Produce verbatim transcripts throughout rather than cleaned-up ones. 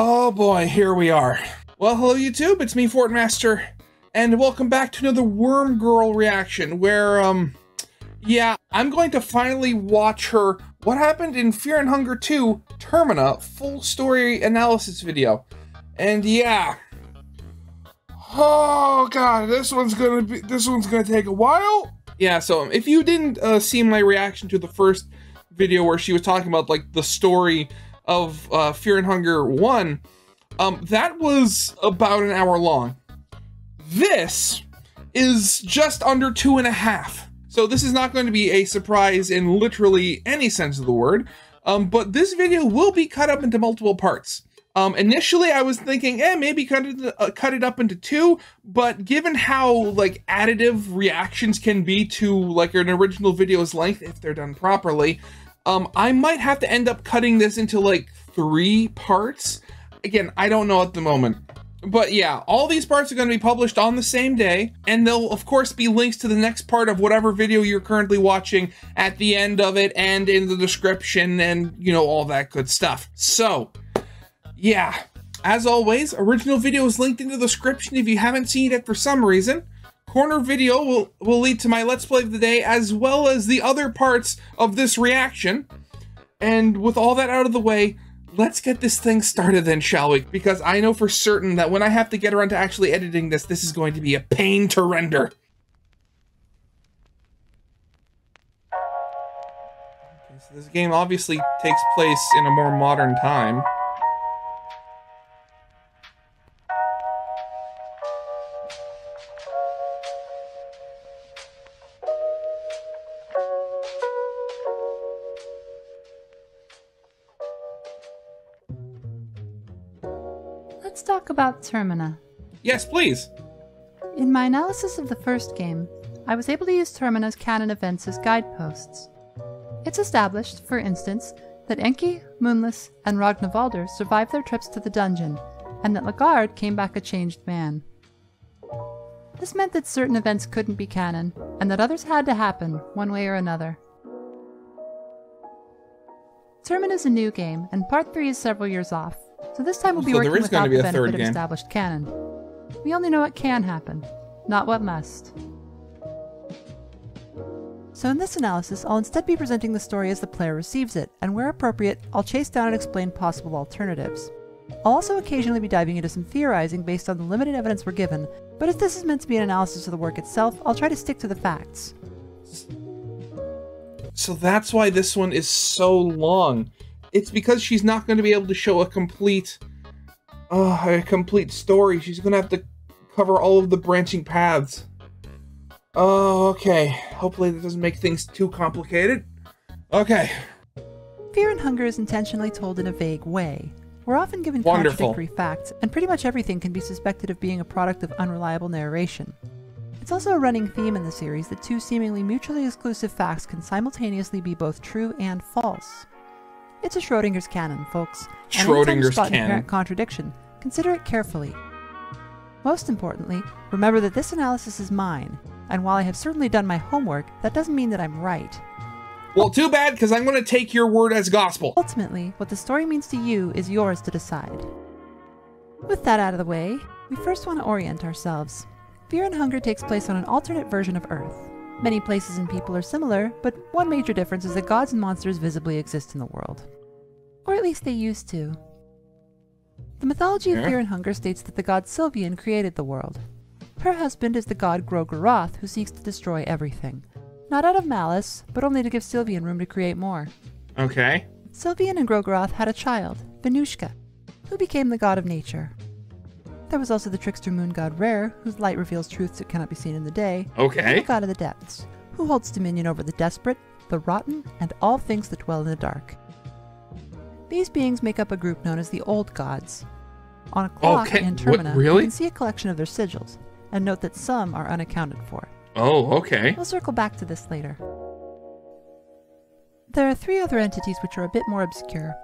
Oh boy, here we are. Well, hello YouTube, it's me, Fortmaster, and welcome back to another Worm Girl reaction, where, um, yeah, I'm going to finally watch her What Happened in Fear and Hunger two, Termina, full story analysis video. And yeah, oh god, this one's gonna be, this one's gonna take a while. Yeah, so if you didn't uh, see my reaction to the first video where she was talking about, like, the story of uh, Fear and Hunger one, um, that was about an hour long. This is just under two and a half. So this is not going to be a surprise in literally any sense of the word, um, but this video will be cut up into multiple parts. Um, initially, I was thinking, eh, maybe cut it, uh, cut it up into two, but given how, like, additive reactions can be to, like, an original video's length, if they're done properly, um, I might have to end up cutting this into, like, three parts. Again, I don't know at the moment. But yeah, all these parts are going to be published on the same day, and there'll, of course, be links to the next part of whatever video you're currently watching at the end of it and in the description and, you know, all that good stuff. So, yeah, as always, original video is linked in the description if you haven't seen it for some reason. Corner video will, will lead to my Let's Play of the day, as well as the other parts of this reaction. And with all that out of the way, let's get this thing started then, shall we? Because I know for certain that when I have to get around to actually editing this, this is going to be a pain to render. Okay, so this game obviously takes place in a more modern time. Let's talk about Termina. Yes, please. In my analysis of the first game, I was able to use Termina's canon events as guideposts. It's established, for instance, that Enki, Moonless, and Ragnavaldr survived their trips to the dungeon, and that Le'garde came back a changed man. This meant that certain events couldn't be canon, and that others had to happen, one way or another. Termina is a new game, and Part three is several years off. So this time we'll be so working without be the benefit of established canon. We only know what can happen, not what must. So in this analysis, I'll instead be presenting the story as the player receives it, and where appropriate, I'll chase down and explain possible alternatives. I'll also occasionally be diving into some theorizing based on the limited evidence we're given, but if this is meant to be an analysis of the work itself, I'll try to stick to the facts. So that's why this one is so long. It's because she's not going to be able to show a complete, uh, a complete story. She's going to have to cover all of the branching paths. Oh, okay. Hopefully that doesn't make things too complicated. Okay. Fear and Hunger is intentionally told in a vague way. We're often given Wonderful. contradictory facts, and pretty much everything can be suspected of being a product of unreliable narration. It's also a running theme in the series that two seemingly mutually exclusive facts can simultaneously be both true and false. It's a Schrodinger's canon, folks. Schrodinger's canon. An apparent contradiction. Consider it carefully. Most importantly, remember that this analysis is mine, and while I have certainly done my homework, that doesn't mean that I'm right. Well, too bad, because I'm going to take your word as gospel. Ultimately, what the story means to you is yours to decide. With that out of the way, we first want to orient ourselves. Fear and Hunger takes place on an alternate version of Earth. Many places and people are similar, but one major difference is that gods and monsters visibly exist in the world. Or at least they used to. The mythology yeah. of Fear and Hunger states that the god Sylvian created the world. Her husband is the god Gro-goroth, who seeks to destroy everything. Not out of malice, but only to give Sylvian room to create more. Okay. Sylvian and Gro-goroth had a child, Vinushka, who became the god of nature. There was also the trickster moon god Rare, whose light reveals truths that cannot be seen in the day, okay. and the god of the depths, who holds dominion over the desperate, the rotten, and all things that dwell in the dark. These beings make up a group known as the Old Gods. On a clock okay. in Termina, what, really? you can see a collection of their sigils, and note that some are unaccounted for. Oh, okay. We'll circle back to this later. There are three other entities which are a bit more obscure.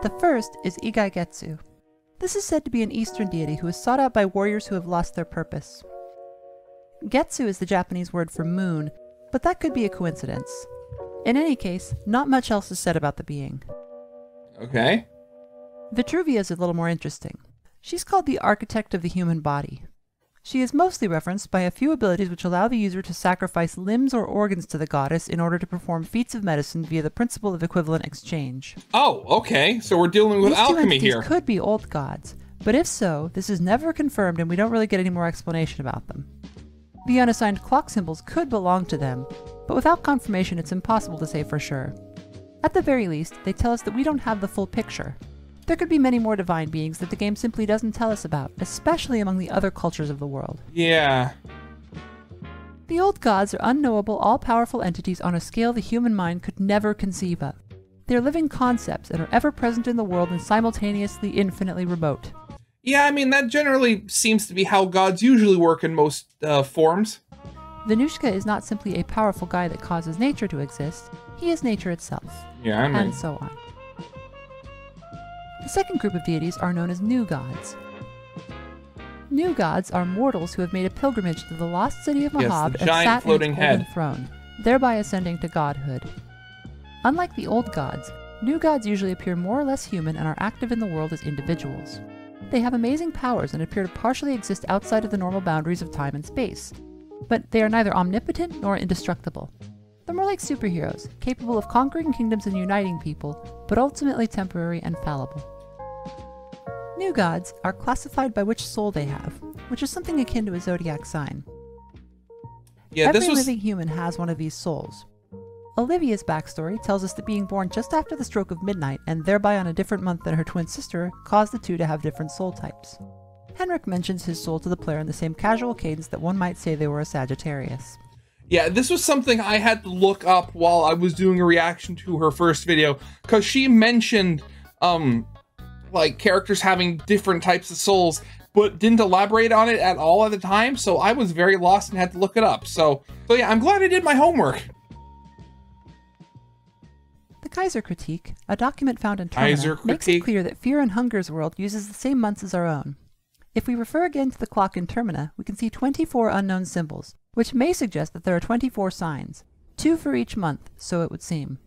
The first is Igaigetsu. This is said to be an Eastern deity who is sought out by warriors who have lost their purpose. Getsu is the Japanese word for moon, but that could be a coincidence. In any case, not much else is said about the being. Okay. Vitruvius is a little more interesting. She's called the architect of the human body. She is mostly referenced by a few abilities which allow the user to sacrifice limbs or organs to the goddess in order to perform feats of medicine via the principle of equivalent exchange. Oh, okay. So we're dealing with These alchemy two here. Could be old gods, but if so, this is never confirmed and we don't really get any more explanation about them. The unassigned clock symbols could belong to them, but without confirmation it's impossible to say for sure. At the very least, they tell us that we don't have the full picture. There could be many more divine beings that the game simply doesn't tell us about, especially among the other cultures of the world. Yeah. The old gods are unknowable, all-powerful entities on a scale the human mind could never conceive of. They're living concepts and are ever-present in the world and simultaneously infinitely remote. Yeah, I mean, that generally seems to be how gods usually work in most uh, forms. Vinushka is not simply a powerful guy that causes nature to exist. He is nature itself. Yeah, I mean... And so on. The second group of deities are known as new gods. New gods are mortals who have made a pilgrimage to the lost city of Mahab yes, and sat in its golden throne, thereby ascending to godhood. Unlike the old gods, new gods usually appear more or less human and are active in the world as individuals. They have amazing powers and appear to partially exist outside of the normal boundaries of time and space, but they are neither omnipotent nor indestructible. They're more like superheroes, capable of conquering kingdoms and uniting people, but ultimately temporary and fallible. New gods are classified by which soul they have, which is something akin to a zodiac sign. Yeah, Every this was... living human has one of these souls. Olivia's backstory tells us that being born just after the stroke of midnight, and thereby on a different month than her twin sister, caused the two to have different soul types. Henrik mentions his soul to the player in the same casual cadence that one might say they were a Sagittarius. Yeah, this was something I had to look up while I was doing a reaction to her first video, because she mentioned, um, like, characters having different types of souls, but didn't elaborate on it at all at the time, so I was very lost and had to look it up. So, so yeah, I'm glad I did my homework. The Kaiser Critique, a document found in Termina, makes it clear that Fear and Hunger's world uses the same months as our own. If we refer again to the clock in Termina, we can see twenty-four unknown symbols, which may suggest that there are twenty-four signs, two for each month, so it would seem.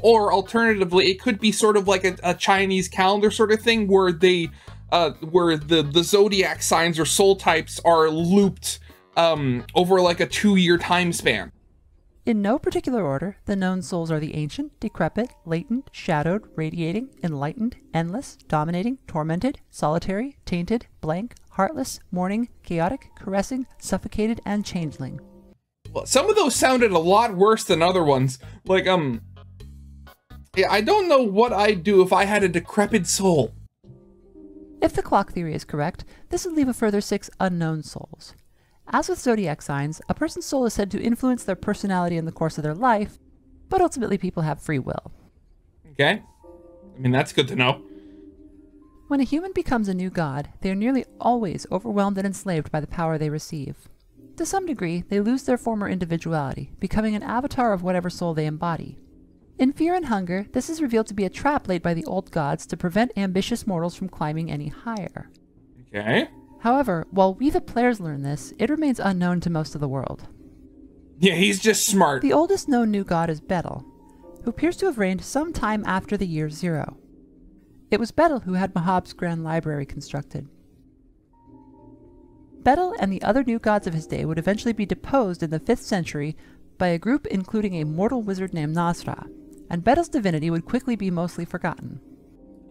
Or alternatively, it could be sort of like a, a Chinese calendar sort of thing where they, uh, where the, the zodiac signs or soul types are looped um, over like a two-year time span. In no particular order, the known souls are the ancient, decrepit, latent, shadowed, radiating, enlightened, endless, dominating, tormented, solitary, tainted, blank, heartless, mourning, chaotic, caressing, suffocated, and changeling. Well, some of those sounded a lot worse than other ones. Like, um, yeah, I don't know what I'd do if I had a decrepit soul. If the clock theory is correct, this would leave a further six unknown souls. As with zodiac signs, a person's soul is said to influence their personality in the course of their life, but ultimately people have free will. Okay. I mean, that's good to know. When a human becomes a new god, they are nearly always overwhelmed and enslaved by the power they receive. To some degree, they lose their former individuality, becoming an avatar of whatever soul they embody. In Fear and Hunger, this is revealed to be a trap laid by the old gods to prevent ambitious mortals from climbing any higher. Okay. However, while we the players learn this, it remains unknown to most of the world. Yeah, he's just smart. The oldest known new god is Betel, who appears to have reigned some time after the year zero. It was Betel who had Mahab's Grand Library constructed. Betel and the other new gods of his day would eventually be deposed in the fifth century by a group including a mortal wizard named Nasrath, and Betel's divinity would quickly be mostly forgotten.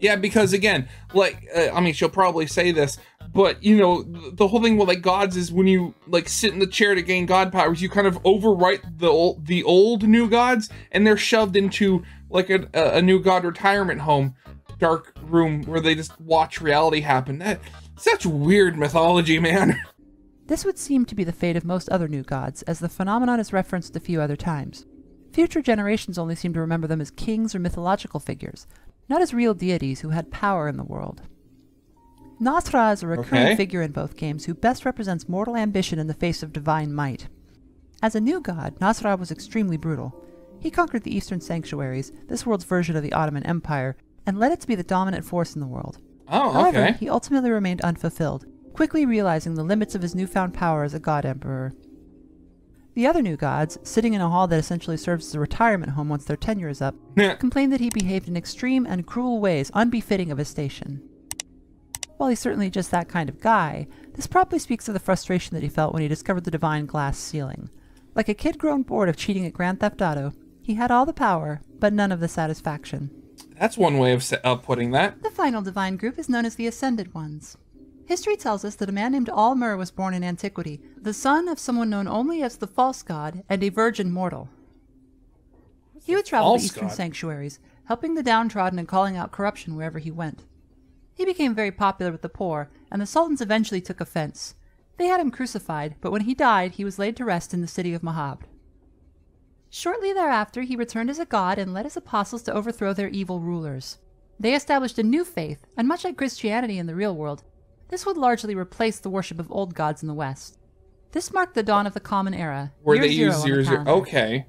Yeah, because again, like, uh, I mean, she'll probably say this, but, you know, the whole thing with, like, gods is when you, like, sit in the chair to gain god powers, you kind of overwrite the old, the old new gods, and they're shoved into, like, a, a new god retirement home, dark room, where they just watch reality happen. That, such weird mythology, man. This would seem to be the fate of most other new gods, as the phenomenon is referenced a few other times. Future generations only seem to remember them as kings or mythological figures, not as real deities who had power in the world. Nasra is a recurring okay. figure in both games who best represents mortal ambition in the face of divine might. As a new god, Nasra was extremely brutal. He conquered the Eastern Sanctuaries, this world's version of the Ottoman Empire, and led it to be the dominant force in the world. Oh, However, okay. he ultimately remained unfulfilled, quickly realizing the limits of his newfound power as a god emperor. The other new gods, sitting in a hall that essentially serves as a retirement home once their tenure is up, complained that he behaved in extreme and cruel ways unbefitting of his station. While he's certainly just that kind of guy, this probably speaks of the frustration that he felt when he discovered the divine glass ceiling. Like a kid grown bored of cheating at Grand Theft Auto, he had all the power, but none of the satisfaction. That's one way of uh, putting that. The final divine group is known as the Ascended Ones. History tells us that a man named Alll-mer was born in antiquity, the son of someone known only as the False God and a virgin mortal. He would travel to eastern sanctuaries, helping the downtrodden and calling out corruption wherever he went. He became very popular with the poor, and the sultans eventually took offense. They had him crucified, but when he died, he was laid to rest in the city of Mahab. Shortly thereafter, he returned as a god and led his apostles to overthrow their evil rulers. They established a new faith, and much like Christianity in the real world, this would largely replace the worship of old gods in the West. This marked the dawn of the Common Era. Where they use zero zero. Okay.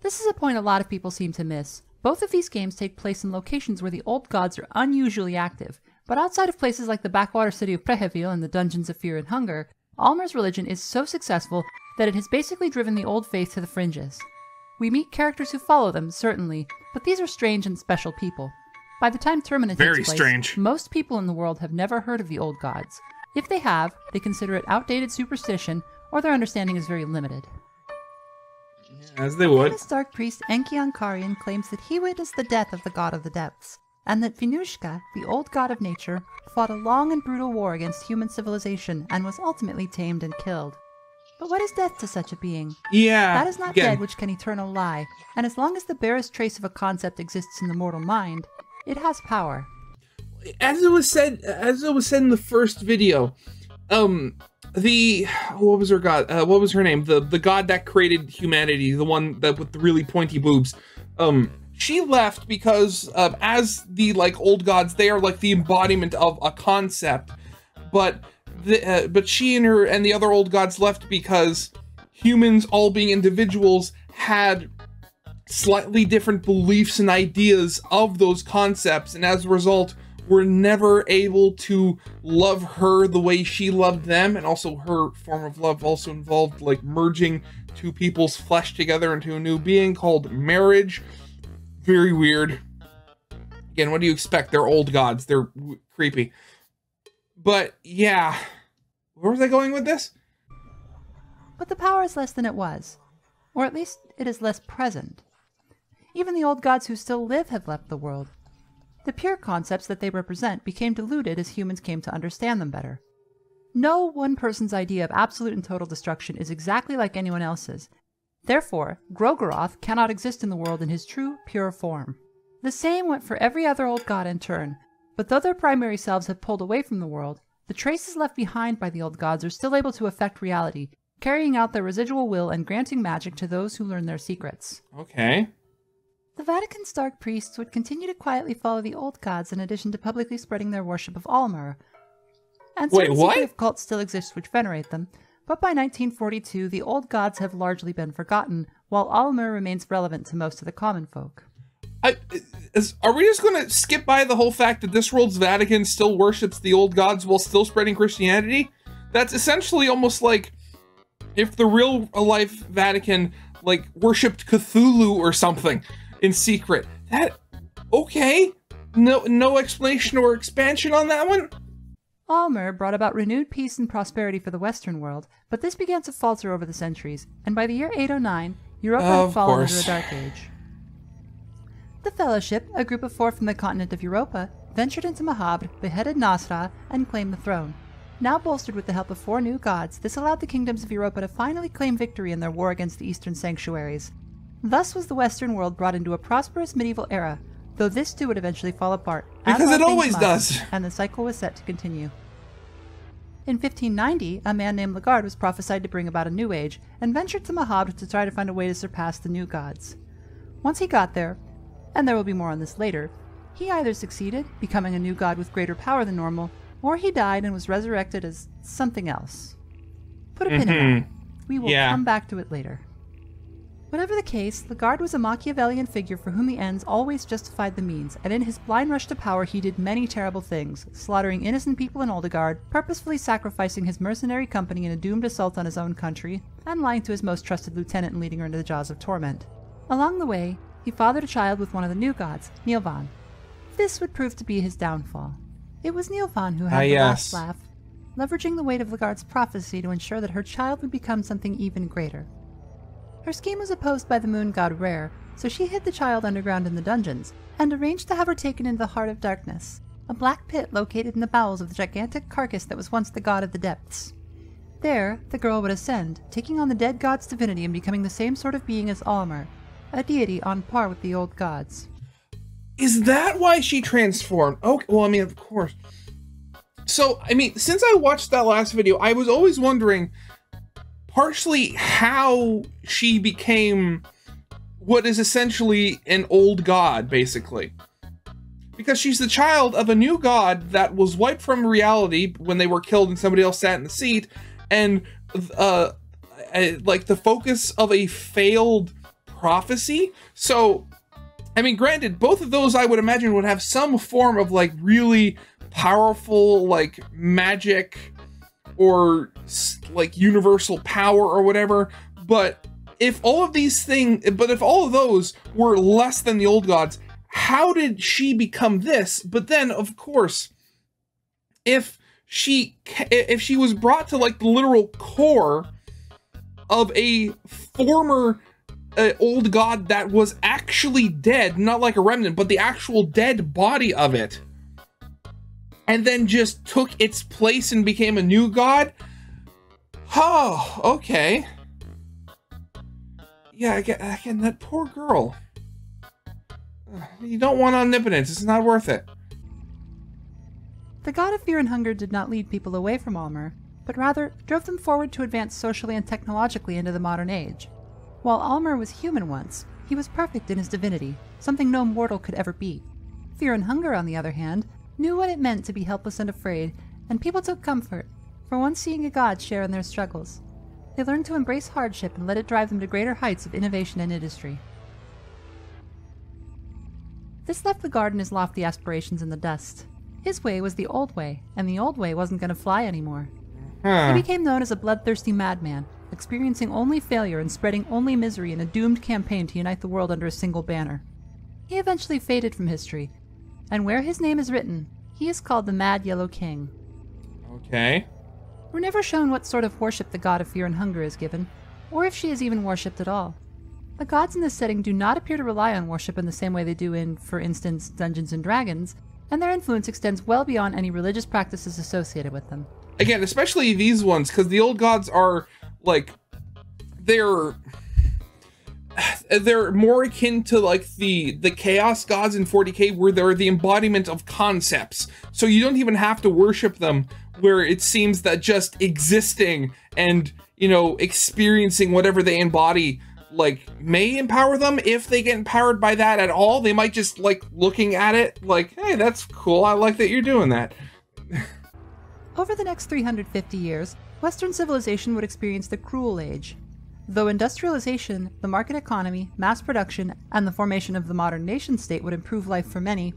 This is a point a lot of people seem to miss. Both of these games take place in locations where the old gods are unusually active, but outside of places like the backwater city of Prehevil and the dungeons of Fear and Hunger, Almer's religion is so successful that it has basically driven the old faith to the fringes. We meet characters who follow them, certainly, but these are strange and special people. By the time Termina takes place, strange. most people in the world have never heard of the old gods. If they have, they consider it outdated superstition, or their understanding is very limited. As they would. This dark priest Enki Ankarian claims that he witnessed the death of the god of the depths, and that Vinushka, the old god of nature, fought a long and brutal war against human civilization and was ultimately tamed and killed. But what is death to such a being? Yeah. That is not again. dead which can eternal lie, and as long as the barest trace of a concept exists in the mortal mind, it has power. As it was said, as it was said in the first video, um, the what was her god? Uh, what was her name? The the god that created humanity, the one that with the really pointy boobs. Um, she left because uh, as the like old gods, they are like the embodiment of a concept. But the uh, but she and her and the other old gods left because humans, all being individuals, had slightly different beliefs and ideas of those concepts, and as a result were never able to love her the way she loved them. And also her form of love also involved like merging two people's flesh together into a new being called marriage. Very weird. Again, what do you expect? They're old gods, they're creepy. But yeah, where was I going with this? But the power is less than it was, or at least it is less present. Even the old gods who still live have left the world. The pure concepts that they represent became diluted as humans came to understand them better. No one person's idea of absolute and total destruction is exactly like anyone else's. Therefore, Gro-goroth cannot exist in the world in his true, pure form. The same went for every other old god in turn, but though their primary selves have pulled away from the world, the traces left behind by the old gods are still able to affect reality, carrying out their residual will and granting magic to those who learn their secrets. Okay. The Vatican's dark priests would continue to quietly follow the old gods in addition to publicly spreading their worship of Almer. And Wait, what? Of cults still exist which venerate them, but by nineteen forty-two, the old gods have largely been forgotten, while Almer remains relevant to most of the common folk. I, is, are we just going to skip by the whole fact that this world's Vatican still worships the old gods while still spreading Christianity? That's essentially almost like if the real-life Vatican, like, worshipped Cthulhu or something. In secret. That okay? No, no explanation or expansion on that one. Almer brought about renewed peace and prosperity for the Western world, but this began to falter over the centuries, and by the year eight oh nine, Europe had fallen into a dark age. The Fellowship, a group of four from the continent of Europa, ventured into Mahab, beheaded Nasrath, and claimed the throne. Now bolstered with the help of four new gods, this allowed the kingdoms of Europa to finally claim victory in their war against the Eastern sanctuaries. Thus was the Western world brought into a prosperous medieval era, though this too would eventually fall apart. Because it always does! And the cycle was set to continue. In fifteen ninety, a man named Le'garde was prophesied to bring about a new age, and ventured to Mahab to try to find a way to surpass the new gods. Once he got there, and there will be more on this later, he either succeeded, becoming a new god with greater power than normal, or he died and was resurrected as something else. Put a mm-hmm. pin in that. We will yeah. come back to it later. Whatever the case, Le'garde was a Machiavellian figure for whom the ends always justified the means, and in his blind rush to power he did many terrible things, slaughtering innocent people in Oldegard, purposefully sacrificing his mercenary company in a doomed assault on his own country, and lying to his most trusted lieutenant and leading her into the jaws of torment. Along the way, he fathered a child with one of the new gods, Nilvan. This would prove to be his downfall. It was Nilvan who had ah, the yes. last laugh, leveraging the weight of Le'garde's prophecy to ensure that her child would become something even greater. Her scheme was opposed by the moon god Rare, so she hid the child underground in the dungeons, and arranged to have her taken into the Heart of Darkness, a black pit located in the bowels of the gigantic carcass that was once the god of the depths. There, the girl would ascend, taking on the dead god's divinity and becoming the same sort of being as Alll-mer, a deity on par with the old gods. Is that why she transformed? Okay, well, I mean, of course. So, I mean, since I watched that last video, I was always wondering, partially how she became what is essentially an old god, basically. Because she's the child of a new god that was wiped from reality when they were killed and somebody else sat in the seat, and uh, like the focus of a failed prophecy. So, I mean, granted, both of those I would imagine would have some form of like really powerful like magic or like universal power or whatever, but if all of these things, but if all of those were less than the old gods, how did she become this? But then, of course, if she if she was brought to like the literal core of a former uh, old god that was actually dead, not like a remnant, but the actual dead body of it, and then just took its place and became a new god? Oh, okay. Yeah, again, again that poor girl. You don't want omnipotence, it's not worth it. The god of Fear and Hunger did not lead people away from Alll-mer, but rather drove them forward to advance socially and technologically into the modern age. While Alll-mer was human once, he was perfect in his divinity, something no mortal could ever be. Fear and Hunger, on the other hand, knew what it meant to be helpless and afraid, and people took comfort, for once seeing a god share in their struggles. They learned to embrace hardship and let it drive them to greater heights of innovation and industry. This left Le'garde and his lofty aspirations in the dust. His way was the old way, and the old way wasn't going to fly anymore. Huh. He became known as a bloodthirsty madman, experiencing only failure and spreading only misery in a doomed campaign to unite the world under a single banner. He eventually faded from history, and where his name is written, he is called the Mad Yellow King. Okay. We're never shown what sort of worship the god of Fear and Hunger is given, or if she is even worshipped at all. The gods in this setting do not appear to rely on worship in the same way they do in, for instance, Dungeons and Dragons, and their influence extends well beyond any religious practices associated with them. Again, especially these ones, because the old gods are, like, they're... they're more akin to like the the chaos gods in forty K, where they're the embodiment of concepts, so you don't even have to worship them, where it seems that just existing and, you know, experiencing whatever they embody like may empower them. If they get empowered by that at all, they might just like looking at it like, hey, that's cool, I like that you're doing that. Over the next three hundred fifty years, Western civilization would experience the Cruel Age. Though industrialization, the market economy, mass production, and the formation of the modern nation-state would improve life for many,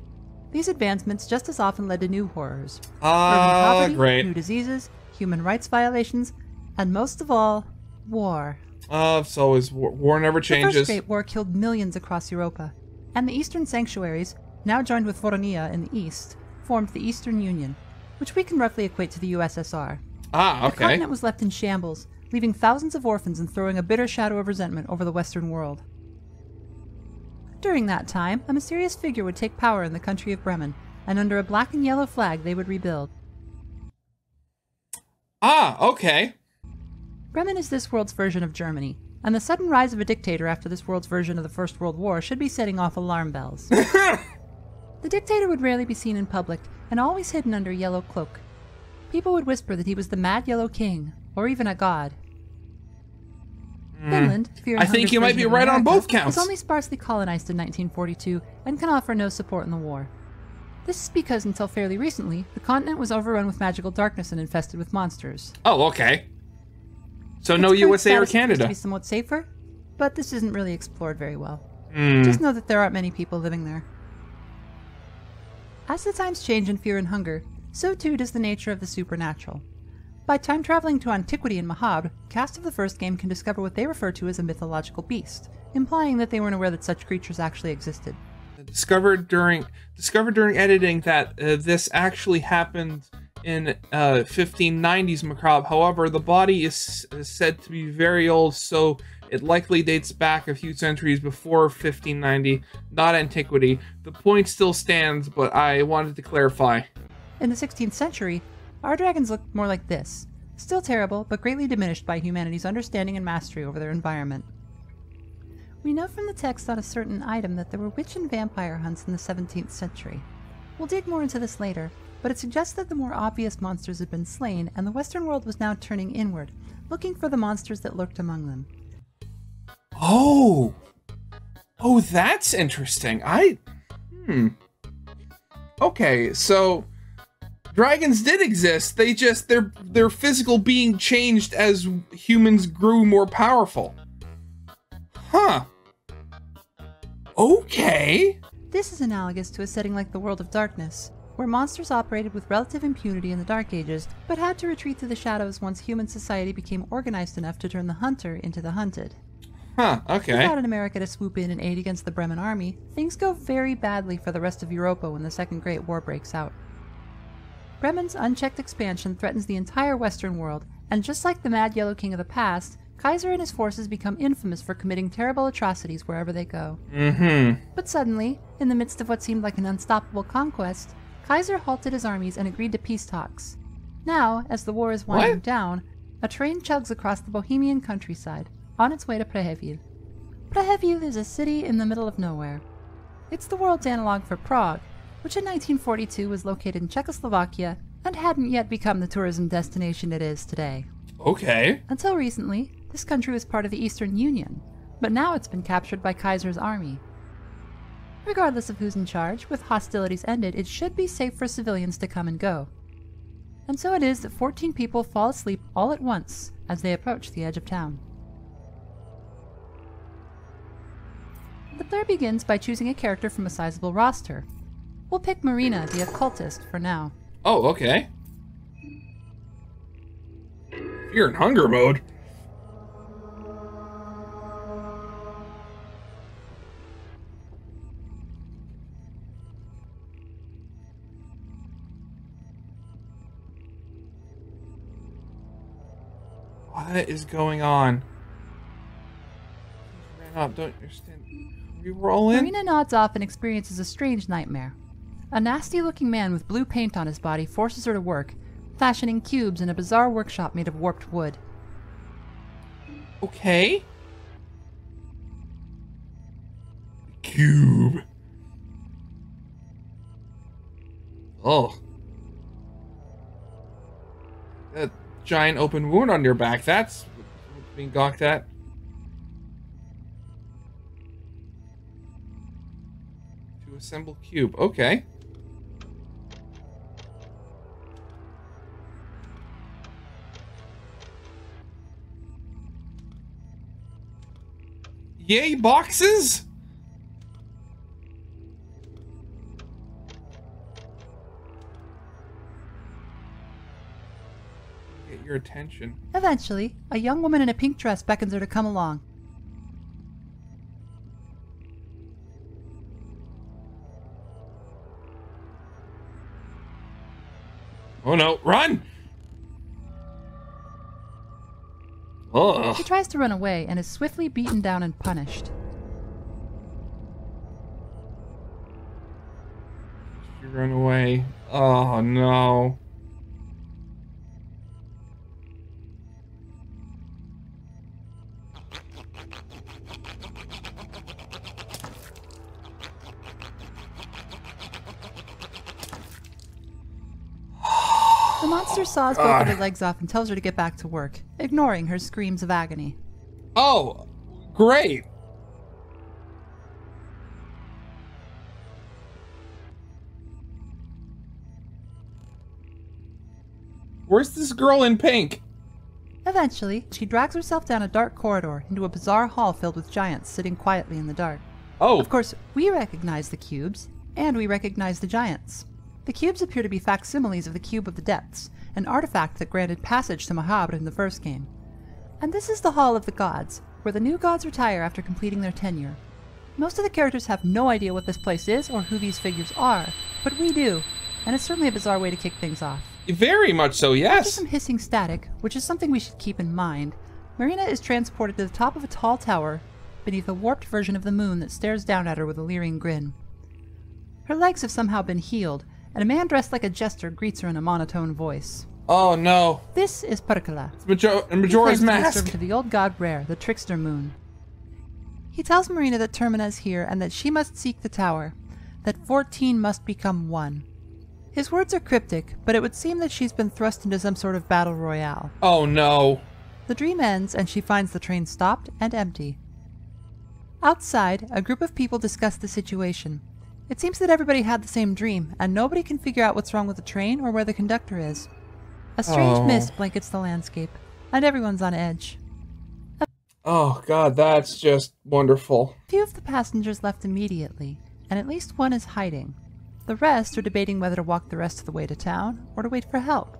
these advancements just as often led to new horrors. Ah, uh, poverty, great. New diseases, human rights violations, and most of all, war. Uh, it's always war. War never changes. The First Great War killed millions across Europa, and the Eastern Sanctuaries, now joined with Voronia in the east, formed the Eastern Union, which we can roughly equate to the U S S R. Ah, okay. The continent was left in shambles, leaving thousands of orphans and throwing a bitter shadow of resentment over the Western world. During that time, a mysterious figure would take power in the country of Bremen, and under a black and yellow flag they would rebuild. Ah, okay. Bremen is this world's version of Germany, and the sudden rise of a dictator after this world's version of the First World War should be setting off alarm bells. The dictator would rarely be seen in public, and always hidden under a yellow cloak. People would whisper that he was the Mad Yellow King, or even a god. Mm. Finland, Fear and I think you might be right America, on both counts. Was only sparsely colonized in nineteen forty-two and can offer no support in the war. This is because until fairly recently, the continent was overrun with magical darkness and infested with monsters. Oh, okay. So its no U S A or Canada. It's supposed to be somewhat safer, but this isn't really explored very well. Mm. Just know that there aren't many people living there. As the times change in Fear and Hunger, so too does the nature of the supernatural. By time traveling to antiquity in Mahab, cast of the first game can discover what they refer to as a mythological beast, implying that they weren't aware that such creatures actually existed. Discovered during discovered during editing that uh, this actually happened in uh, fifteen nineties Macabre. However, the body is, is said to be very old, so it likely dates back a few centuries before fifteen ninety, not antiquity. The point still stands, but I wanted to clarify. In the sixteenth century, our dragons looked more like this, still terrible, but greatly diminished by humanity's understanding and mastery over their environment. We know from the text on a certain item that there were witch and vampire hunts in the seventeenth century. We'll dig more into this later, but it suggests that the more obvious monsters had been slain, and the Western world was now turning inward, looking for the monsters that lurked among them. Oh! Oh, that's interesting. I... Hmm. Okay, so... dragons did exist, they just, their their physical being changed as humans grew more powerful. Huh. Okay. This is analogous to a setting like the World of Darkness, where monsters operated with relative impunity in the Dark Ages, but had to retreat to the shadows once human society became organized enough to turn the hunter into the hunted. Huh, okay. Without an America to swoop in and aid against the Bremen army, things go very badly for the rest of Europa when the Second Great War breaks out. Bremen's unchecked expansion threatens the entire Western world, and just like the Mad Yellow King of the past, Kaiser and his forces become infamous for committing terrible atrocities wherever they go. Mm-hmm. But suddenly, in the midst of what seemed like an unstoppable conquest, Kaiser halted his armies and agreed to peace talks. Now, as the war is winding what? down, a train chugs across the Bohemian countryside, on its way to Prehevil. Prehevil is a city in the middle of nowhere. It's the world's analog for Prague, which in nineteen forty-two was located in Czechoslovakia and hadn't yet become the tourism destination it is today. Okay. Until recently, this country was part of the Eastern Union, but now it's been captured by Kaiser's army. Regardless of who's in charge, with hostilities ended, it should be safe for civilians to come and go. And so it is that fourteen people fall asleep all at once as they approach the edge of town. The player begins by choosing a character from a sizable roster. We'll pick Marina, the occultist, for now. Oh, okay. You're in hunger mode. What is going on? Up, don't understand. We roll in? Marina nods off and experiences a strange nightmare. A nasty-looking man with blue paint on his body forces her to work, fashioning cubes in a bizarre workshop made of warped wood. Okay. Cube. Oh. That giant open wound on your back, that's being gawked at. To assemble cube, okay. Yay, boxes? Get your attention. Eventually, a young woman in a pink dress beckons her to come along. Oh no, run! Ugh. She tries to run away and is swiftly beaten down and punished. She ran away. Oh no. The monster saws both of her legs off and tells her to get back to work, ignoring her screams of agony. Oh, great. Where's this girl in pink? Eventually, she drags herself down a dark corridor into a bizarre hall filled with giants sitting quietly in the dark. Oh! Of course, we recognize the cubes, and we recognize the giants. The cubes appear to be facsimiles of the Cube of the Depths, an artifact that granted passage to Mahab in the first game. And this is the Hall of the Gods, where the new gods retire after completing their tenure. Most of the characters have no idea what this place is or who these figures are, but we do, and it's certainly a bizarre way to kick things off. Very much so, yes! After some hissing static, which is something we should keep in mind, Marina is transported to the top of a tall tower beneath a warped version of the moon that stares down at her with a leering grin. Her legs have somehow been healed, and a man dressed like a jester greets her in a monotone voice. Oh no! This is Perkala. It's Major Majora's Mask! He claims to the old god Rare, the trickster moon. He tells Marina that Termina is here and that she must seek the tower, that fourteen must become one. His words are cryptic, but it would seem that she's been thrust into some sort of battle royale. Oh no! The dream ends and she finds the train stopped and empty. Outside, a group of people discuss the situation. It seems that everybody had the same dream, and nobody can figure out what's wrong with the train or where the conductor is. A strange oh. mist blankets the landscape, and everyone's on edge. A oh god, that's just wonderful. Few of the passengers left immediately, and at least one is hiding. The rest are debating whether to walk the rest of the way to town or to wait for help.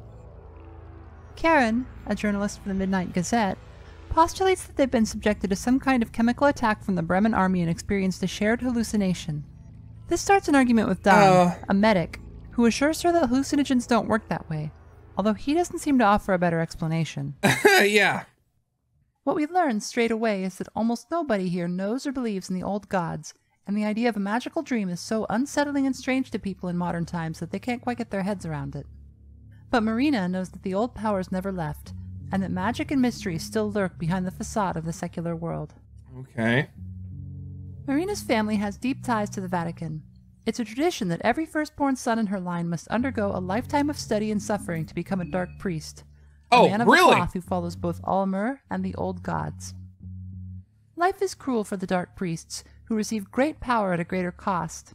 Karen, a journalist for the Midnight Gazette, postulates that they've been subjected to some kind of chemical attack from the Bremen army and experienced a shared hallucination. This starts an argument with Dahlia, uh. a medic, who assures her that hallucinogens don't work that way, although he doesn't seem to offer a better explanation. Yeah. What we learn straight away is that almost nobody here knows or believes in the old gods, and the idea of a magical dream is so unsettling and strange to people in modern times that they can't quite get their heads around it. But Marina knows that the old powers never left, and that magic and mystery still lurk behind the facade of the secular world. Okay. Marina's family has deep ties to the Vatican. It's a tradition that every firstborn son in her line must undergo a lifetime of study and suffering to become a dark priest. Oh, really? A man of the cloth who follows both Alll-mer and the old gods. Life is cruel for the dark priests, who receive great power at a greater cost.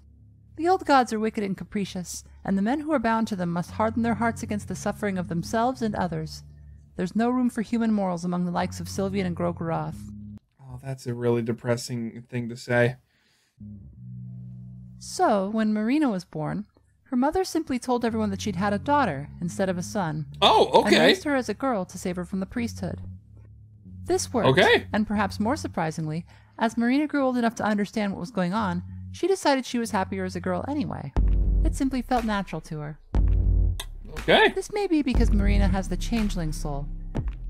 The old gods are wicked and capricious, and the men who are bound to them must harden their hearts against the suffering of themselves and others. There's no room for human morals among the likes of Sylvian and Gro-goroth. Oh, that's a really depressing thing to say. So, when Marina was born, her mother simply told everyone that she'd had a daughter instead of a son. Oh, okay. And raised her as a girl to save her from the priesthood. This worked, okay. And perhaps more surprisingly, as Marina grew old enough to understand what was going on, she decided she was happier as a girl anyway. It simply felt natural to her. Okay. This may be because Marina has the changeling soul.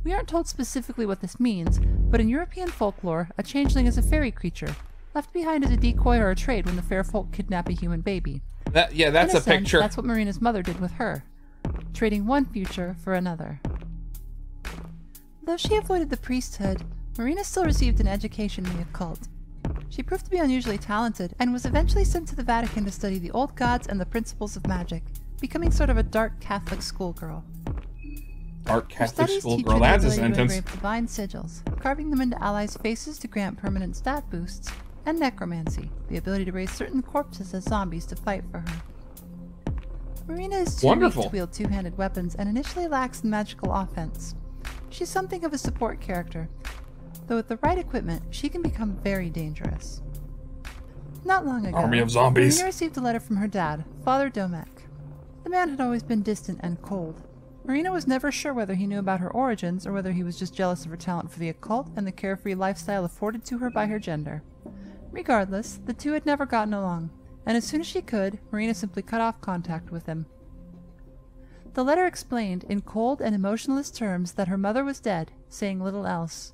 We aren't told specifically what this means, but in European folklore, a changeling is a fairy creature, left behind as a decoy or a trade when the fair folk kidnap a human baby. That, yeah, that's a, a sense, picture. That's what Marina's mother did with her, trading one future for another. Though she avoided the priesthood, Marina still received an education in the occult. She proved to be unusually talented and was eventually sent to the Vatican to study the old gods and the principles of magic, becoming sort of a dark Catholic schoolgirl. Dark Catholic schoolgirl, that's a sentence. Divine sigils, carving them into allies' faces to grant permanent stat boosts, and necromancy, the ability to raise certain corpses as zombies to fight for her. Marina is too weak to wield two-handed weapons and initially lacks in magical offense. She's something of a support character, though with the right equipment, she can become very dangerous. Not long ago, Army of zombies. Marina received a letter from her dad, Father Domek. The man had always been distant and cold. Marina was never sure whether he knew about her origins or whether he was just jealous of her talent for the occult and the carefree lifestyle afforded to her by her gender. Regardless, the two had never gotten along, and as soon as she could, Marina simply cut off contact with him. The letter explained, in cold and emotionless terms, that her mother was dead, saying little else.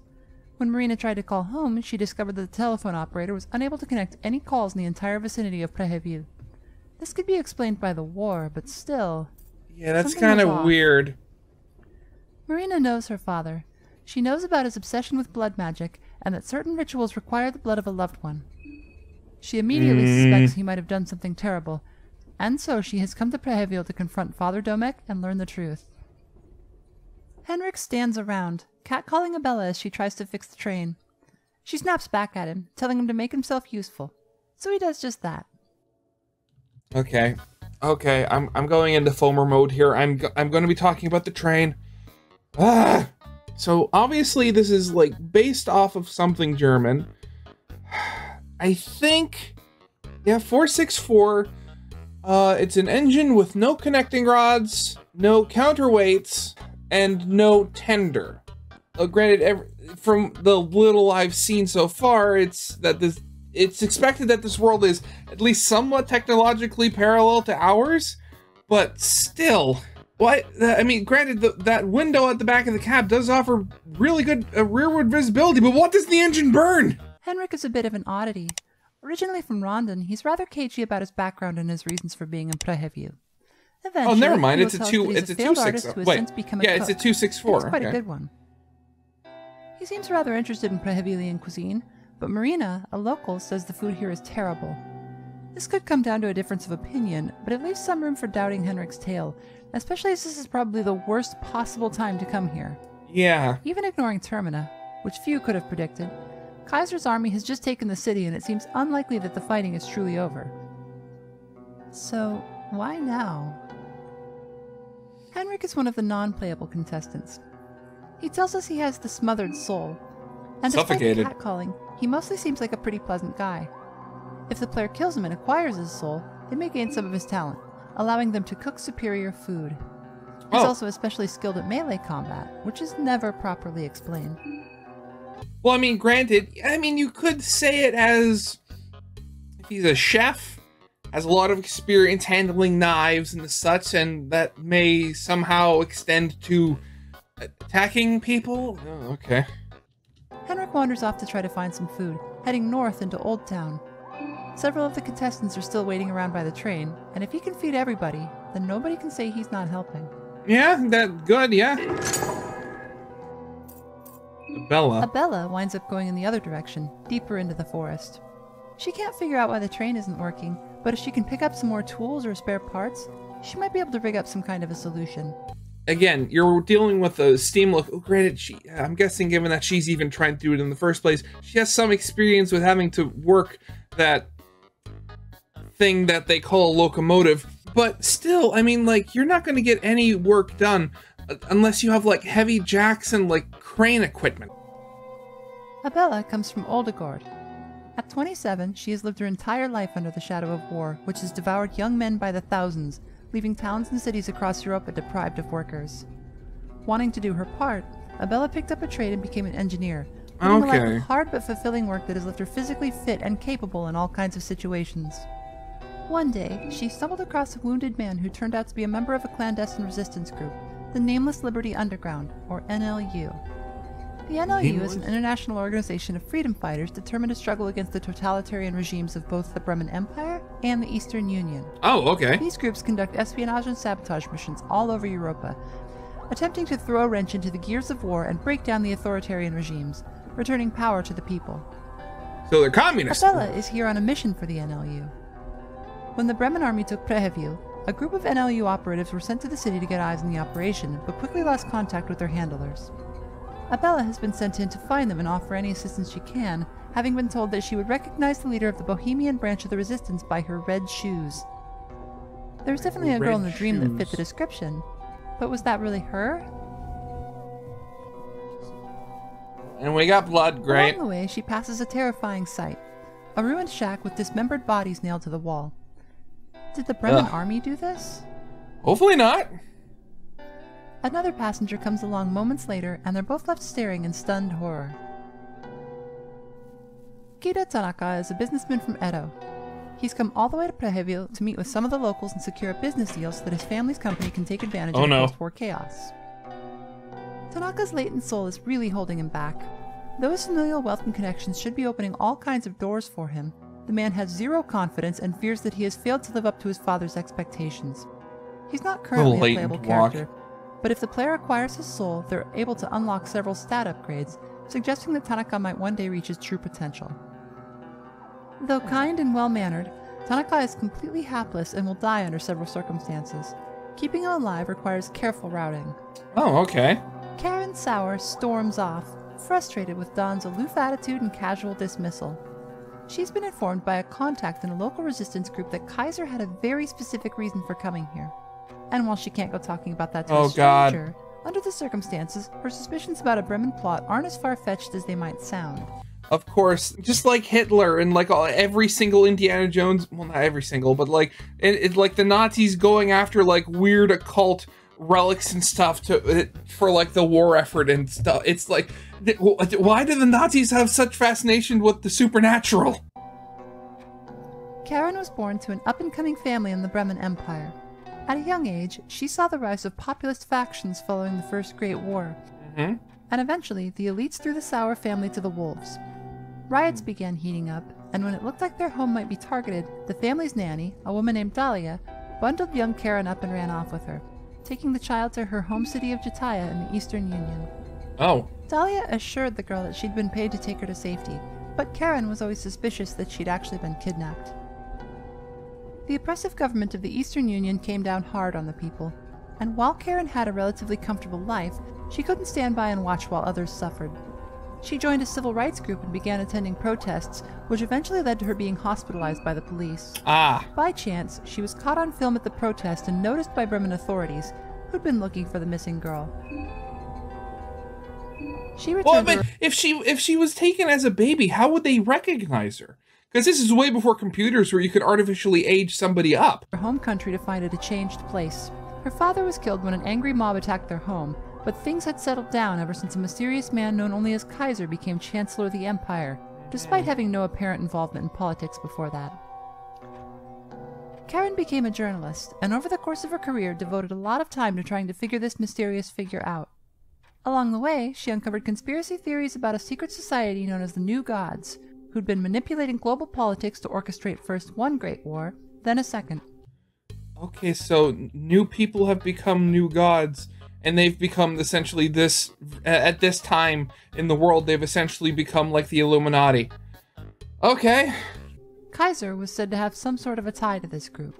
When Marina tried to call home, she discovered that the telephone operator was unable to connect any calls in the entire vicinity of Prehevil. This could be explained by the war, but still... Yeah, that's kind of weird. Marina knows her father. She knows about his obsession with blood magic, and that certain rituals require the blood of a loved one. She immediately mm. suspects he might have done something terrible, and so she has come to Prehevil to confront Father Domek and learn the truth. Henrik stands around, catcalling Abella as she tries to fix the train. She snaps back at him, telling him to make himself useful. So he does just that. Okay. Okay, I'm I'm going into Fulmer mode here. I'm I'm going to be talking about the train. Ah! So obviously this is like based off of something German. I think, yeah, four six four. Uh, it's an engine with no connecting rods, no counterweights, and no tender. Uh, granted, every, from the little I've seen so far, it's that this it's expected that this world is at least somewhat technologically parallel to ours, but still, what I mean, granted, the, that window at the back of the cab does offer really good uh, rearward visibility, but what does the engine burn? Henrik is a bit of an oddity. Originally from Rondon, he's rather cagey about his background and his reasons for being in Prehevil. Eventually, oh, never mind. It's a two. It's a, a two six. Oh, wait, yeah, it's a two six four. Quite okay. A good one. He seems rather interested in Prehevilian cuisine, but Marina, a local, says the food here is terrible. This could come down to a difference of opinion, but it leaves some room for doubting Henrik's tale, especially as this is probably the worst possible time to come here. Yeah. Even ignoring Termina, which few could have predicted, Kaiser's army has just taken the city, and it seems unlikely that the fighting is truly over. So, why now? Henrik is one of the non-playable contestants. He tells us he has the smothered soul, and despite the catcalling, he mostly seems like a pretty pleasant guy. If the player kills him and acquires his soul, they may gain some of his talent, allowing them to cook superior food. Oh. He's also especially skilled at melee combat, which is never properly explained. Well, I mean, granted, I mean, you could say it as if he's a chef, has a lot of experience handling knives and such, and that may somehow extend to attacking people? Oh, okay. Henrik wanders off to try to find some food, heading north into Old Town. Several of the contestants are still waiting around by the train, and if he can feed everybody, then nobody can say he's not helping. Yeah, that good, yeah. Abella. Abella winds up going in the other direction, deeper into the forest. She can't figure out why the train isn't working, but if she can pick up some more tools or spare parts, she might be able to rig up some kind of a solution. Again, you're dealing with a steam look. Oh, granted, she, I'm guessing given that she's even trying to do it in the first place, she has some experience with having to work that thing that they call a locomotive. But still, I mean, like, you're not going to get any work done unless you have, like, heavy jacks and, like, crane equipment. Abella comes from Oldegard. At twenty-seven, she has lived her entire life under the shadow of war, which has devoured young men by the thousands, leaving towns and cities across Europa deprived of workers. Wanting to do her part, Abella picked up a trade and became an engineer, living okay. a life of hard but fulfilling work that has left her physically fit and capable in all kinds of situations. One day, she stumbled across a wounded man who turned out to be a member of a clandestine resistance group, the Nameless Liberty Underground, or N L U. The N L U is an international organization of freedom fighters determined to struggle against the totalitarian regimes of both the Bremen Empire and the Eastern Union. Oh, okay. These groups conduct espionage and sabotage missions all over Europa, attempting to throw a wrench into the gears of war and break down the authoritarian regimes, returning power to the people. So they're communists. Abella is here on a mission for the N L U. When the Bremen army took Prehevil, a group of N L U operatives were sent to the city to get eyes on the operation, but quickly lost contact with their handlers. Abella has been sent in to find them and offer any assistance she can, having been told that she would recognize the leader of the Bohemian branch of the resistance by her red shoes. There was definitely a girl in the dream that fit the description, but was that really her? And we got blood, great. Along the way, she passes a terrifying sight. A ruined shack with dismembered bodies nailed to the wall. Did the Bremen Ugh. army do this? Hopefully not. Another passenger comes along moments later, and they're both left staring in stunned horror. Kira Tanaka is a businessman from Edo. He's come all the way to Prehevil to meet with some of the locals and secure a business deal so that his family's company can take advantage oh, of no. post-war chaos. Tanaka's latent soul is really holding him back. Though his familial wealth and connections should be opening all kinds of doors for him, the man has zero confidence and fears that he has failed to live up to his father's expectations. He's not currently a playable character, but if the player acquires his soul, they're able to unlock several stat upgrades, suggesting that Tanaka might one day reach his true potential. Though kind and well-mannered, Tanaka is completely hapless and will die under several circumstances. Keeping him alive requires careful routing. Oh, okay. Karen Sauer storms off, frustrated with Don's aloof attitude and casual dismissal. She's been informed by a contact in a local resistance group that Kaiser had a very specific reason for coming here. And while she can't go talking about that to oh, a stranger, God. Under the circumstances, her suspicions about a Bremen plot aren't as far-fetched as they might sound. Of course, just like Hitler and like all, every single Indiana Jones, well, not every single, but like it's it, like the Nazis going after like weird occult relics and stuff to it, for like the war effort and stuff. It's like, th why do the Nazis have such fascination with the supernatural? Karen was born to an up-and-coming family in the Bremen Empire. At a young age, she saw the rise of populist factions following the First Great War, mm-hmm. and eventually the elites threw the Sauer family to the wolves. Riots began heating up, and when it looked like their home might be targeted, the family's nanny, a woman named Dahlia, bundled young Karen up and ran off with her, taking the child to her home city of Jataya in the Eastern Union. Oh. Dahlia assured the girl that she'd been paid to take her to safety, but Karen was always suspicious that she'd actually been kidnapped. The oppressive government of the Eastern Union came down hard on the people, and while Karen had a relatively comfortable life, she couldn't stand by and watch while others suffered. She joined a civil rights group and began attending protests, which eventually led to her being hospitalized by the police. Ah. By chance, she was caught on film at the protest and noticed by Bremen authorities, who'd been looking for the missing girl. She returned. Well, but if she if she was taken as a baby, how would they recognize her? Because this is way before computers, where you could artificially age somebody up. Her home country to find it a changed place. Her father was killed when an angry mob attacked their home. But things had settled down ever since a mysterious man known only as Kaiser became Chancellor of the Empire, despite having no apparent involvement in politics before that. Karen became a journalist, and over the course of her career devoted a lot of time to trying to figure this mysterious figure out. Along the way, she uncovered conspiracy theories about a secret society known as the New Gods, who'd been manipulating global politics to orchestrate first one great war, then a second. Okay, so new people have become new gods. And they've become essentially this, at this time in the world, they've essentially become like the Illuminati. Okay. Kaiser was said to have some sort of a tie to this group.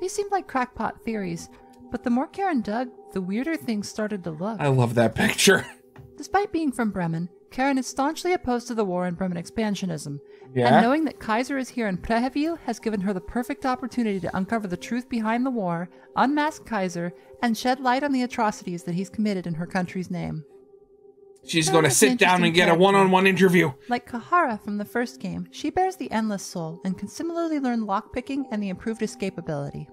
These seemed like crackpot theories, but the more Karen dug, the weirder things started to look. I love that picture. Despite being from Bremen, Karen is staunchly opposed to the war and Bremen expansionism. Yeah? And knowing that Kaiser is here in Prehevil has given her the perfect opportunity to uncover the truth behind the war, unmask Kaiser, and shed light on the atrocities that he's committed in her country's name. She's Karen gonna sit an down and get character. a one-on-one interview. Like Kahara from the first game, she bears the endless soul and can similarly learn lockpicking and the improved escapability.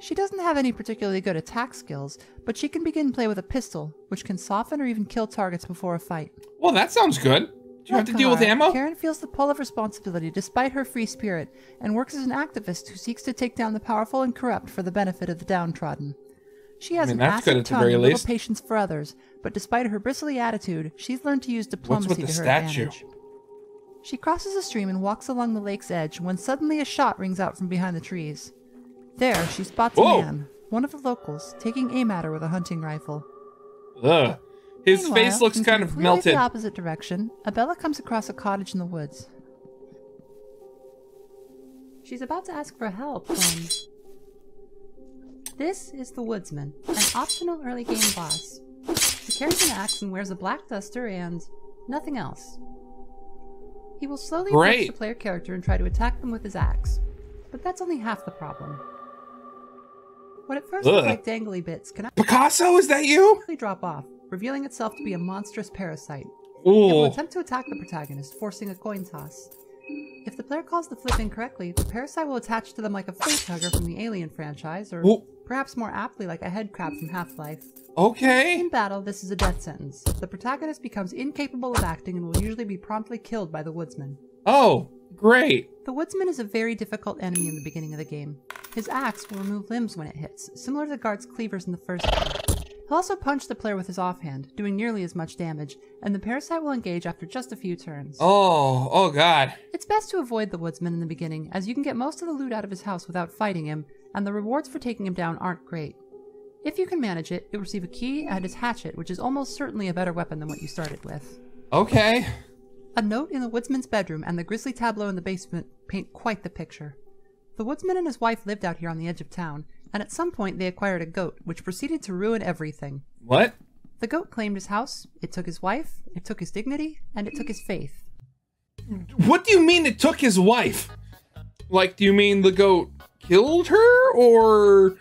She doesn't have any particularly good attack skills, but she can begin play with a pistol, which can soften or even kill targets before a fight. Well, that sounds good. Do you have to deal with ammo? Karen feels the pull of responsibility despite her free spirit, and works as an activist who seeks to take down the powerful and corrupt for the benefit of the downtrodden. She has I mean, an acid tongue and little patience for others, but despite her bristly attitude, she's learned to use diplomacy to her statue? advantage. She crosses a stream and walks along the lake's edge when suddenly a shot rings out from behind the trees. There, she spots Whoa. a man, one of the locals, taking aim at her with a hunting rifle. Ugh. His Meanwhile, face looks kind of melted. In the opposite direction, Abella comes across a cottage in the woods. She's about to ask for help when... This is the Woodsman, an optional early game boss. He carries an axe and wears a black duster and... nothing else. He will slowly approach the player character and try to attack them with his axe. But that's only half the problem. What at first looked like dangly bits can Picasso, is that you? quickly drop off, revealing itself to be a monstrous parasite. Ooh. It will attempt to attack the protagonist, forcing a coin toss. If the player calls the flip incorrectly, the parasite will attach to them like a face hugger from the Alien franchise, or Ooh. perhaps more aptly like a head crab from Half-Life. Okay. In battle, this is a death sentence. The protagonist becomes incapable of acting and will usually be promptly killed by the Woodsman. Oh, great. The Woodsman is a very difficult enemy in the beginning of the game. His axe will remove limbs when it hits, similar to the guard's cleavers in the first game. He'll also punch the player with his offhand, doing nearly as much damage, and the parasite will engage after just a few turns. Oh, oh god. It's best to avoid the Woodsman in the beginning, as you can get most of the loot out of his house without fighting him, and the rewards for taking him down aren't great. If you can manage it, you'll receive a key and his hatchet, which is almost certainly a better weapon than what you started with. Okay. A note in the Woodsman's bedroom and the grisly tableau in the basement paint quite the picture. The Woodsman and his wife lived out here on the edge of town, and at some point they acquired a goat, which proceeded to ruin everything. What? The goat claimed his house, it took his wife, it took his dignity, and it took his faith. What do you mean it took his wife? Like, do you mean the goat killed her, or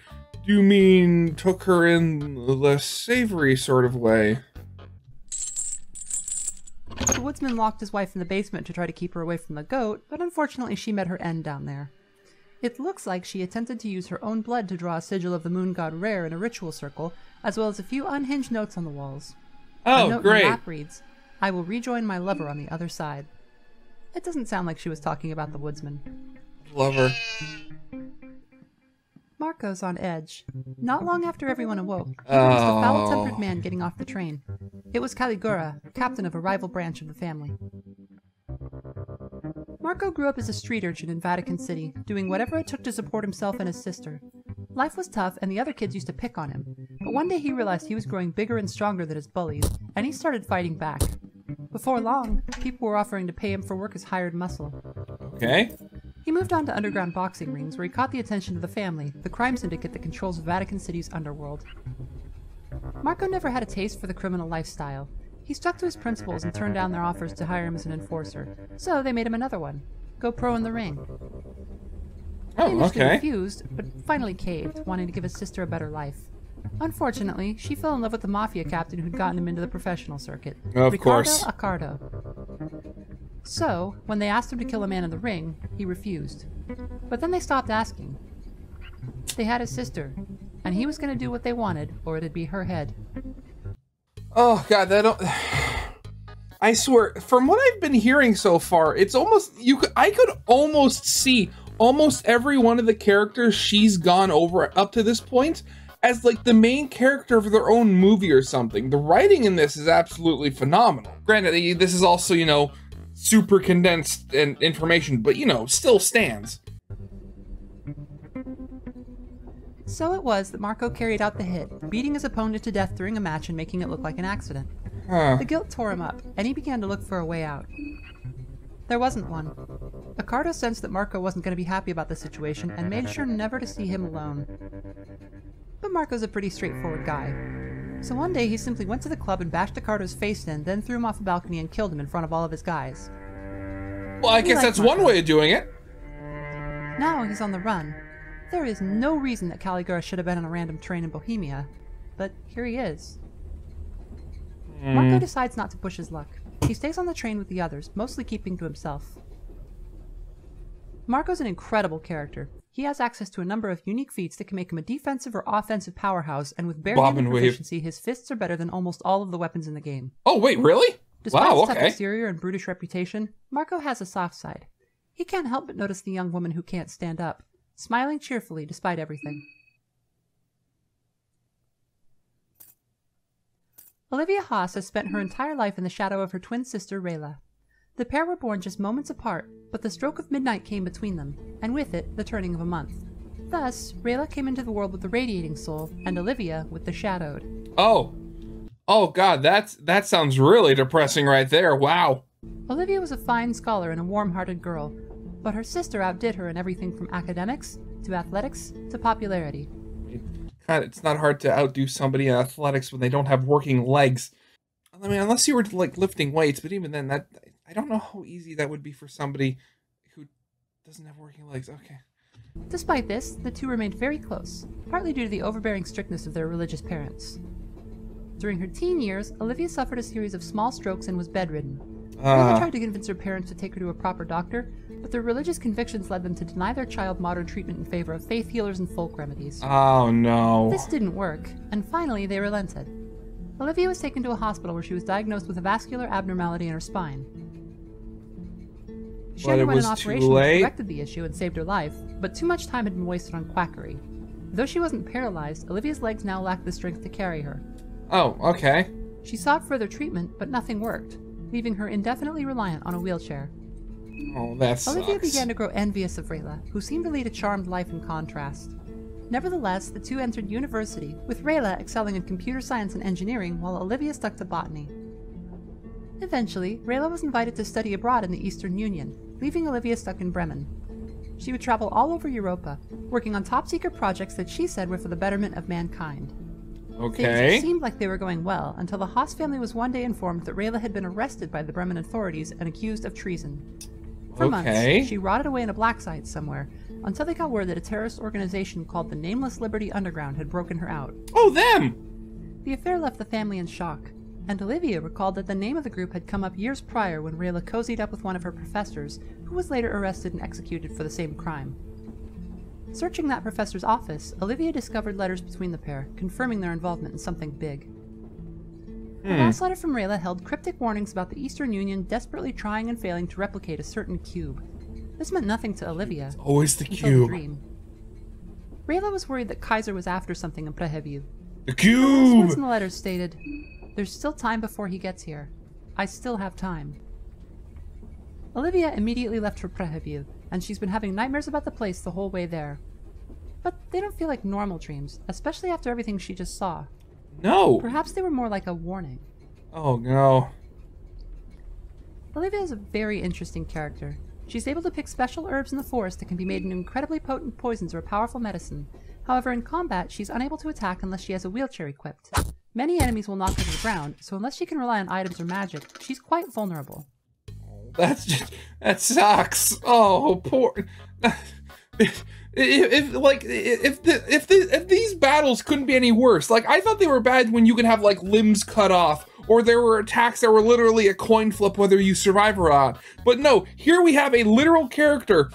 You mean took her in a less savory sort of way? The woodsman locked his wife in the basement to try to keep her away from the goat, but unfortunately she met her end down there. It looks like she attempted to use her own blood to draw a sigil of the moon god Rare in a ritual circle, as well as a few unhinged notes on the walls. Oh, a note great. In the map reads, "I will rejoin my lover on the other side." It doesn't sound like she was talking about the woodsman. Lover. Marco's on edge. Not long after everyone awoke, there was the foul-tempered man getting off the train. It was Caligula, captain of a rival branch of the family. Marco grew up as a street urchin in Vatican City, doing whatever it took to support himself and his sister. Life was tough, and the other kids used to pick on him, but one day he realized he was growing bigger and stronger than his bullies, and he started fighting back. Before long, people were offering to pay him for work as hired muscle. Okay. He moved on to underground boxing rings, where he caught the attention of the family, the crime syndicate that controls Vatican City's underworld. Marco never had a taste for the criminal lifestyle. He stuck to his principles and turned down their offers to hire him as an enforcer, so they made him another one. Go pro in the ring. Oh, he initially okay. refused, but finally caved, wanting to give his sister a better life. Unfortunately, she fell in love with the mafia captain who'd gotten him into the professional circuit. Of Ricardo course. Accardo. So, when they asked him to kill a man in the ring, he refused. But then they stopped asking. They had his sister, and he was going to do what they wanted, or it'd be her head. Oh, God, that don't... I swear, from what I've been hearing so far, it's almost... you. Could, I could almost see almost every one of the characters she's gone over up to this point as, like, the main character of their own movie or something. The writing in this is absolutely phenomenal. Granted, this is also, you know... super condensed and information, but, you know, still stands. So it was that Marco carried out the hit, beating his opponent to death during a match and making it look like an accident. Huh. The guilt tore him up, and he began to look for a way out. There wasn't one. Accardo sensed that Marco wasn't going to be happy about the situation and made sure never to see him alone. But Marco's a pretty straightforward guy. So one day he simply went to the club and bashed Accardo's face in, then threw him off a balcony and killed him in front of all of his guys. Well, I he guess that's Marco. One way of doing it. Now he's on the run. There is no reason that Caligura should have been on a random train in Bohemia, but here he is. Mm. Marco decides not to push his luck. He stays on the train with the others, mostly keeping to himself. Marco's an incredible character. He has access to a number of unique feats that can make him a defensive or offensive powerhouse, and with bare-handed proficiency, his fists are better than almost all of the weapons in the game. Oh, wait, really? Despite wow, his tough okay. exterior and brutish reputation, Marco has a soft side. He can't help but notice the young woman who can't stand up, smiling cheerfully despite everything. Olivia Haas has spent her entire life in the shadow of her twin sister, Rayla. The pair were born just moments apart, but the stroke of midnight came between them, and with it, the turning of a month. Thus, Rayla came into the world with the radiating soul, and Olivia with the shadowed. Oh. Oh God, that's, that sounds really depressing right there, wow. Olivia was a fine scholar and a warm-hearted girl, but her sister outdid her in everything from academics, to athletics, to popularity. God, it's not hard to outdo somebody in athletics when they don't have working legs. I mean, unless you were, like, lifting weights, but even then, that... I don't know how easy that would be for somebody who doesn't have working legs. Okay. Despite this, the two remained very close, partly due to the overbearing strictness of their religious parents. During her teen years, Olivia suffered a series of small strokes and was bedridden. Uh. She tried to convince her parents to take her to a proper doctor, but their religious convictions led them to deny their child modern treatment in favor of faith healers and folk remedies. Oh, no. This didn't work, and finally they relented. Olivia was taken to a hospital where she was diagnosed with a vascular abnormality in her spine. She underwent an operation which corrected the issue and saved her life, but too much time had been wasted on quackery. Though she wasn't paralyzed, Olivia's legs now lacked the strength to carry her. Oh, okay. She sought further treatment, but nothing worked, leaving her indefinitely reliant on a wheelchair. Oh, that sucks. Olivia began to grow envious of Rayla, who seemed to lead a charmed life in contrast. Nevertheless, the two entered university, with Rayla excelling in computer science and engineering while Olivia stuck to botany. Eventually, Rayla was invited to study abroad in the Eastern Union, leaving Olivia stuck in Bremen. She would travel all over Europa, working on top-secret projects that she said were for the betterment of mankind. Okay. Things seemed like they were going well, until the Haas family was one day informed that Rayla had been arrested by the Bremen authorities and accused of treason. For okay. months, she rotted away in a black site somewhere, until they got word that a terrorist organization called the Nameless Liberty Underground had broken her out. Oh, them! The affair left the family in shock, and Olivia recalled that the name of the group had come up years prior when Rayla cozied up with one of her professors, who was later arrested and executed for the same crime. Searching that professor's office, Olivia discovered letters between the pair, confirming their involvement in something big. The last letter from Rayla held cryptic warnings about the Eastern Union desperately trying and failing to replicate a certain cube. This meant nothing to Olivia. It's always the cube. The dream. Rayla was worried that Kaiser was after something in Prehevil. The cube! Once in the letter stated, "There's still time before he gets here. I still have time." Olivia immediately left for Prehevil, and she's been having nightmares about the place the whole way there. But they don't feel like normal dreams, especially after everything she just saw. No! Perhaps they were more like a warning. Oh, no. Olivia is a very interesting character. She's able to pick special herbs in the forest that can be made into incredibly potent poisons or powerful medicine. However, in combat, she's unable to attack unless she has a wheelchair equipped. Many enemies will knock her to the ground, so unless she can rely on items or magic, she's quite vulnerable. That's just... That sucks! Oh, poor... If, if like if the, if the, if these battles couldn't be any worse, like I thought they were bad when you could have like limbs cut off, or there were attacks that were literally a coin flip whether you survive or not. But no, here we have a literal character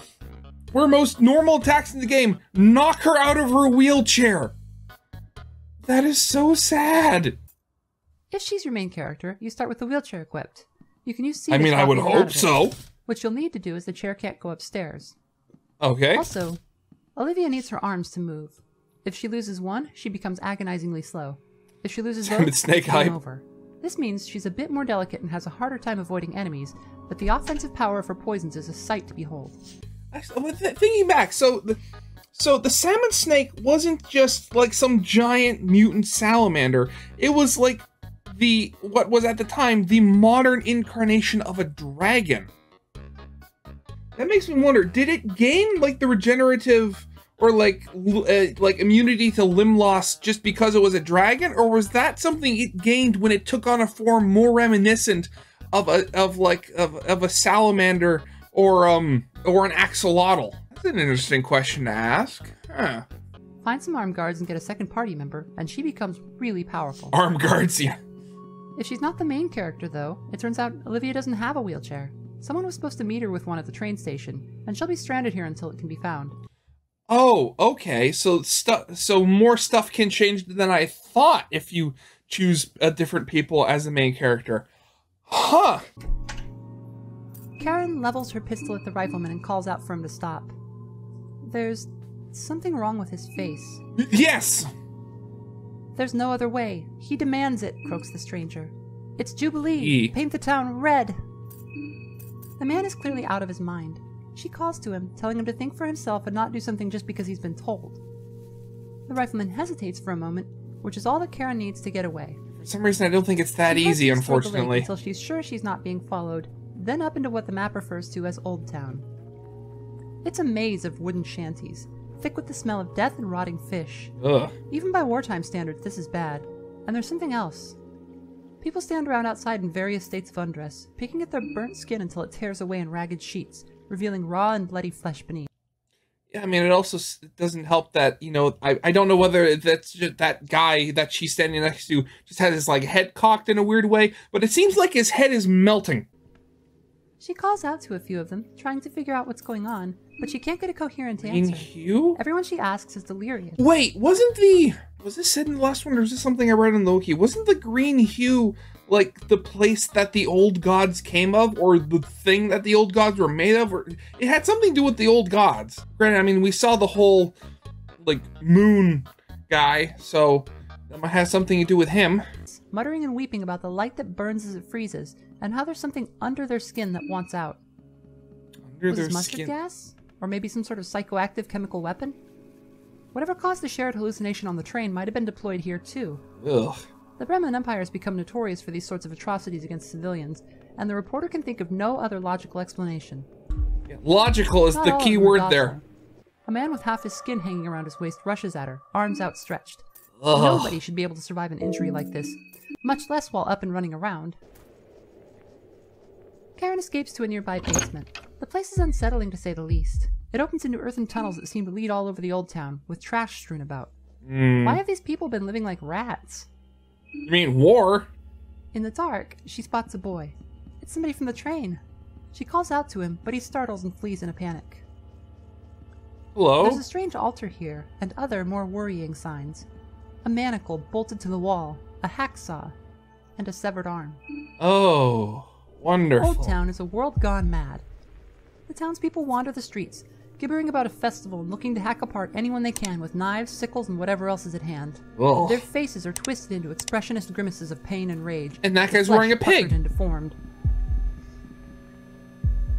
where most normal attacks in the game knock her out of her wheelchair. That is so sad. If she's your main character, you start with the wheelchair equipped. You can use. I mean, I would hope so. What you'll need to do is the chair can't go upstairs. Okay. Also, Olivia needs her arms to move. If she loses one, she becomes agonizingly slow. If she loses both, snake hype. Over. This means she's a bit more delicate and has a harder time avoiding enemies, but the offensive power of her poisons is a sight to behold. Thinking back, so the, so the salmon snake wasn't just like some giant mutant salamander. It was like the what was at the time the modern incarnation of a dragon. That makes me wonder, did it gain, like, the regenerative or, like, uh, like immunity to limb loss just because it was a dragon? Or was that something it gained when it took on a form more reminiscent of, a of like, of, of a salamander or, um, or an axolotl? That's an interesting question to ask. Huh. Find some armed guards and get a second party member, and she becomes really powerful. Armed guards, yeah. If she's not the main character, though, it turns out Olivia doesn't have a wheelchair. Someone was supposed to meet her with one at the train station, and she'll be stranded here until it can be found. Oh, okay. So stuff. So more stuff can change than I thought if you choose uh, different people as the main character. Huh. Karen levels her pistol at the rifleman and calls out for him to stop. There's something wrong with his face. Yes! There's no other way. He demands it, croaks the stranger. It's Jubilee. E. Paint the town red. The man is clearly out of his mind. She calls to him, telling him to think for himself and not do something just because he's been told. The rifleman hesitates for a moment, which is all that Karen needs to get away. For some reason, I don't think it's that easy, unfortunately. Until she's sure she's not being followed, then up into what the map refers to as Old Town. It's a maze of wooden shanties, thick with the smell of death and rotting fish. Ugh. Even by wartime standards, this is bad. And there's something else. People stand around outside in various states of undress, picking at their burnt skin until it tears away in ragged sheets, revealing raw and bloody flesh beneath. Yeah, I mean, it also doesn't help that, you know, I, I don't know whether that's just that guy that she's standing next to just has his, like, head cocked in a weird way, but it seems like his head is melting. She calls out to a few of them, trying to figure out what's going on, but she can't get a coherent answer. Hugh? Everyone she asks is delirious. Wait, wasn't the... Was this said in the last one, or was this something I read in Loki? Wasn't the green hue, like, the place that the old gods came of, or the thing that the old gods were made of? Or it had something to do with the old gods. Granted, I mean, we saw the whole, like, moon guy, so that might have something to do with him. Muttering and weeping about the light that burns as it freezes, and how there's something under their skin that wants out. Under was their it mustard skin. Gas? Or maybe some sort of psychoactive chemical weapon? Whatever caused the shared hallucination on the train might have been deployed here, too. Ugh. The Bremen Empire has become notorious for these sorts of atrocities against civilians, and the reporter can think of no other logical explanation. Yeah, logical is the key word there. A man with half his skin hanging around his waist rushes at her, arms outstretched. Ugh. Nobody should be able to survive an injury like this, much less while up and running around. Karen escapes to a nearby basement. The place is unsettling, to say the least. It opens into earthen tunnels that seem to lead all over the old town, with trash strewn about. Mm. Why have these people been living like rats? You mean war? In the dark, she spots a boy. It's somebody from the train. She calls out to him, but he startles and flees in a panic. Hello? There's a strange altar here, and other, more worrying signs. A manacle bolted to the wall, a hacksaw, and a severed arm. Oh, wonderful. Old Town is a world gone mad. The townspeople wander the streets, gibbering about a festival and looking to hack apart anyone they can with knives, sickles, and whatever else is at hand. Ugh. Their faces are twisted into expressionist grimaces of pain and rage. And that guy's wearing a pig! And deformed.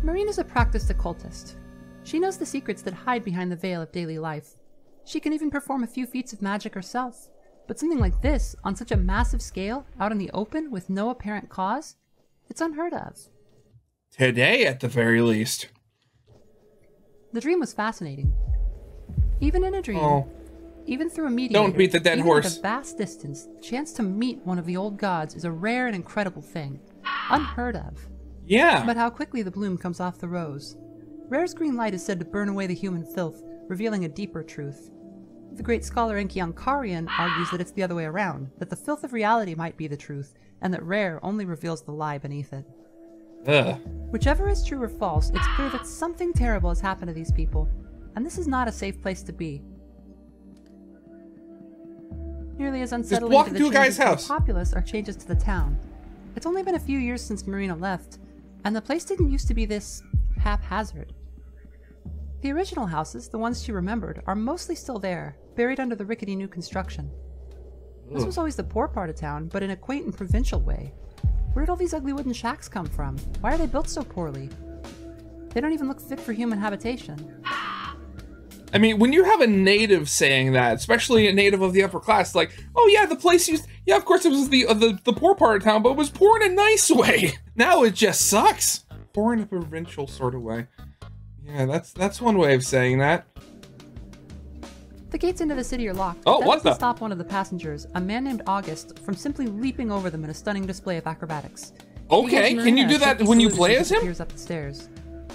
Marina's a practiced occultist. She knows the secrets that hide behind the veil of daily life. She can even perform a few feats of magic herself. But something like this, on such a massive scale, out in the open, with no apparent cause, it's unheard of. Today, at the very least. The dream was fascinating. Even in a dream, oh. even through a mediator, Don't beat the dead even horse. At a vast distance, the chance to meet one of the old gods is a rare and incredible thing. Unheard of. Yeah. But how quickly the bloom comes off the rose. Rare's green light is said to burn away the human filth, revealing a deeper truth. The great scholar Enki Ankarian argues that it's the other way around, that the filth of reality might be the truth, and that Rare only reveals the lie beneath it. Ugh. Whichever is true or false, it's clear that something terrible has happened to these people, and this is not a safe place to be. Nearly as unsettling as the changes to the populace are changes to the town. It's only been a few years since Marina left, and the place didn't used to be this haphazard. The original houses, the ones she remembered, are mostly still there, buried under the rickety new construction. Ooh. This was always the poor part of town, but in a quaint and provincial way. Where did all these ugly wooden shacks come from? Why are they built so poorly? They don't even look fit for human habitation. I mean, when you have a native saying that, especially a native of the upper class, like, oh yeah, the place used, yeah, of course it was the, uh, the, the poor part of town, but it was poor in a nice way. Now it just sucks. Poor in a provincial sort of way. Yeah, that's that's one way of saying that. The gates into the city are locked. Oh, that what the? Stop one of the passengers, a man named August, from simply leaping over them in a stunning display of acrobatics. Okay, can you do that when you play as him? He appears up the stairs,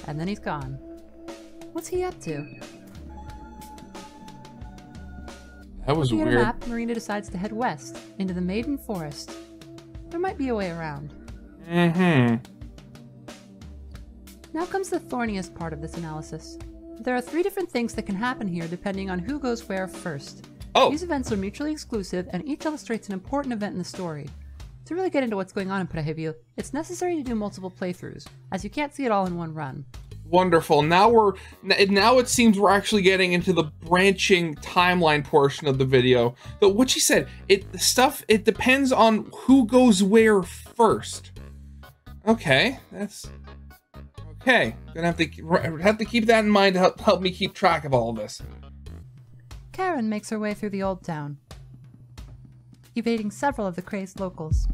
and then he's gone. What's he up to? That was weird. On the map, Marina decides to head west into the Maiden Forest. There might be a way around. Mm-hmm. Now comes the thorniest part of this analysis. There are three different things that can happen here depending on who goes where first. Oh. These events are mutually exclusive and each illustrates an important event in the story. To really get into what's going on in Prehevil, it's necessary to do multiple playthroughs, as you can't see it all in one run. Wonderful. Now we're now it seems we're actually getting into the branching timeline portion of the video. But what she said, it the stuff it depends on who goes where first. Okay, that's Okay, gonna have to have to keep that in mind to help, help me keep track of all of this. Karen makes her way through the old town, evading several of the crazed locals.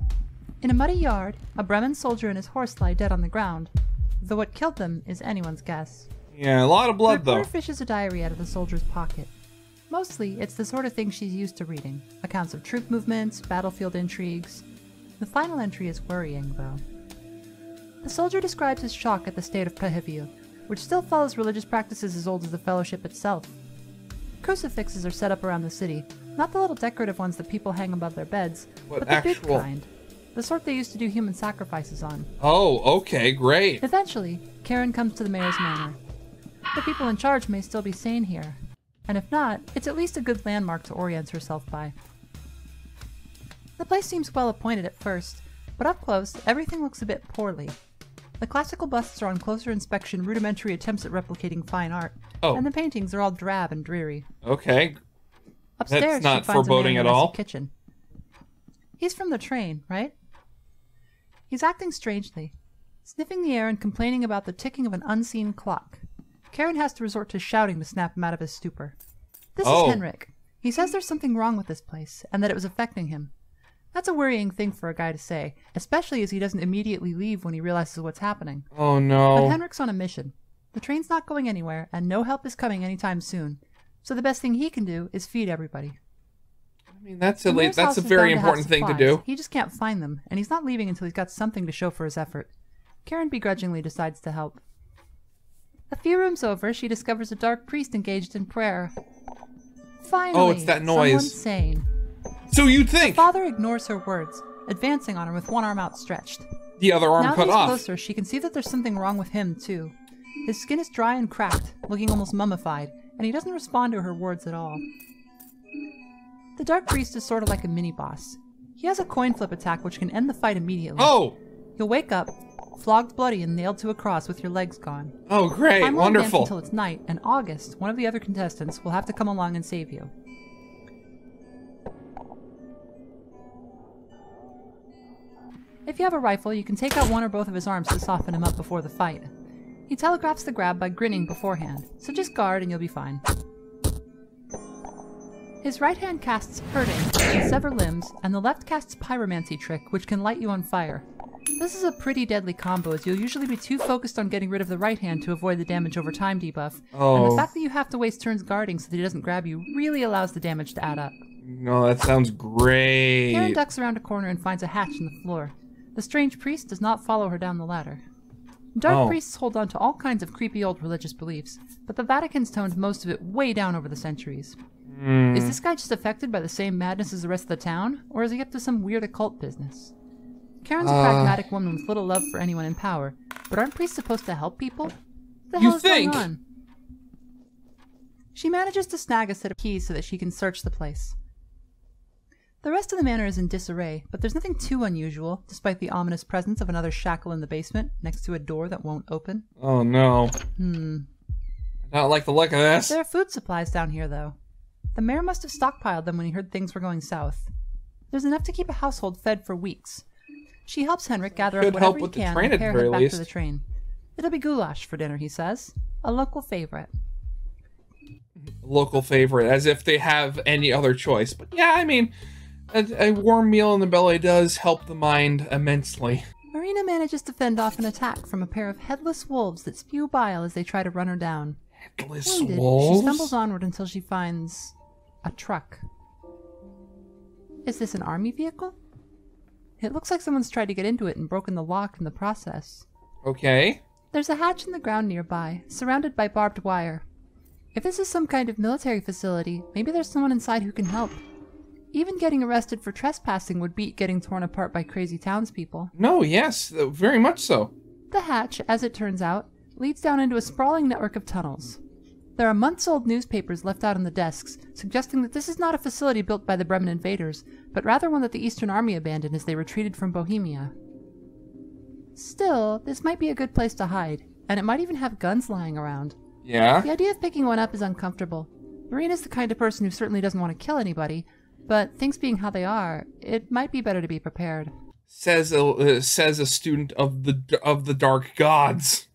In a muddy yard, a Bremen soldier and his horse lie dead on the ground, though what killed them is anyone's guess. Yeah, a lot of blood though. Her fishes a diary out of the soldier's pocket. Mostly, it's the sort of thing she's used to reading: accounts of troop movements, battlefield intrigues. The final entry is worrying, though. The soldier describes his shock at the state of Prehevil, which still follows religious practices as old as the Fellowship itself. Crucifixes are set up around the city, not the little decorative ones that people hang above their beds, what but the actual... big kind, the sort they used to do human sacrifices on. Oh, okay, great. Eventually, Karen comes to the mayor's manor. The people in charge may still be sane here, and if not, it's at least a good landmark to orient herself by. The place seems well appointed at first, but up close, everything looks a bit poorly. The classical busts are on closer inspection rudimentary attempts at replicating fine art, oh. and the paintings are all drab and dreary. Okay. Upstairs, that's not she finds foreboding a man at all. Kitchen. He's from the train, right? He's acting strangely, sniffing the air and complaining about the ticking of an unseen clock. Karen has to resort to shouting to snap him out of his stupor. This oh. is Henrik. He says there's something wrong with this place, and that it was affecting him. That's a worrying thing for a guy to say, especially as he doesn't immediately leave when he realizes what's happening. Oh no. But Henrik's on a mission. The train's not going anywhere, and no help is coming anytime soon. So the best thing he can do is feed everybody. I mean, that's a late, that's a very important thing to do. He just can't find them, and he's not leaving until he's got something to show for his effort. Karen begrudgingly decides to help. A few rooms over, she discovers a dark priest engaged in prayer. Finally, oh, it's that noise. Someone's sane. So you'd think! The father ignores her words, advancing on her with one arm outstretched. The other arm now cut off. Now that he's closer, she can see that there's something wrong with him, too. His skin is dry and cracked, looking almost mummified, and he doesn't respond to her words at all. The dark priest is sort of like a mini-boss. He has a coin flip attack which can end the fight immediately. Oh! You'll wake up, flogged bloody and nailed to a cross with your legs gone. Oh, great. Time wonderful. Until it's night, and August, one of the other contestants, will have to come along and save you. If you have a rifle, you can take out one or both of his arms to soften him up before the fight. He telegraphs the grab by grinning beforehand, so just guard and you'll be fine. His right hand casts Hurting, can sever limbs, and the left casts Pyromancy trick, which can light you on fire. This is a pretty deadly combo, as you'll usually be too focused on getting rid of the right hand to avoid the damage over time debuff, oh. and the fact that you have to waste turns guarding so that he doesn't grab you really allows the damage to add up. No, that sounds great. Karen ducks around a corner and finds a hatch in the floor. The strange priest does not follow her down the ladder. Dark oh. priests hold on to all kinds of creepy old religious beliefs, but the Vatican's toned most of it way down over the centuries. Mm. Is this guy just affected by the same madness as the rest of the town, or is he up to some weird occult business? Karen's uh, a pragmatic woman with little love for anyone in power, but aren't priests supposed to help people? What the hell is think? going on? She manages to snag a set of keys so that she can search the place. The rest of the manor is in disarray, but there's nothing too unusual, despite the ominous presence of another shackle in the basement, next to a door that won't open. Oh no. Hmm. I don't like the look of this. There are food supplies down here, though. The mayor must have stockpiled them when he heard things were going south. There's enough to keep a household fed for weeks. She helps Henrik gather up whatever he can and prepare him back for the train. It'll be goulash for dinner, he says. A local favorite. Local favorite, as if they have any other choice. But yeah, I mean... A, a warm meal in the belly does help the mind immensely. Marina manages to fend off an attack from a pair of headless wolves that spew bile as they try to run her down. Headless Wounded, wolves? She stumbles onward until she finds... a truck. Is this an army vehicle? It looks like someone's tried to get into it and broken the lock in the process. Okay. There's a hatch in the ground nearby, surrounded by barbed wire. If this is some kind of military facility, maybe there's someone inside who can help. Even getting arrested for trespassing would beat getting torn apart by crazy townspeople. No, yes, very much so. The hatch, as it turns out, leads down into a sprawling network of tunnels. There are months-old newspapers left out on the desks, suggesting that this is not a facility built by the Bremen invaders, but rather one that the Eastern Army abandoned as they retreated from Bohemia. Still, this might be a good place to hide, and it might even have guns lying around. Yeah? The idea of picking one up is uncomfortable. Marina's the kind of person who certainly doesn't want to kill anybody, but things being how they are, it might be better to be prepared. Says a uh, says a student of the of the dark gods.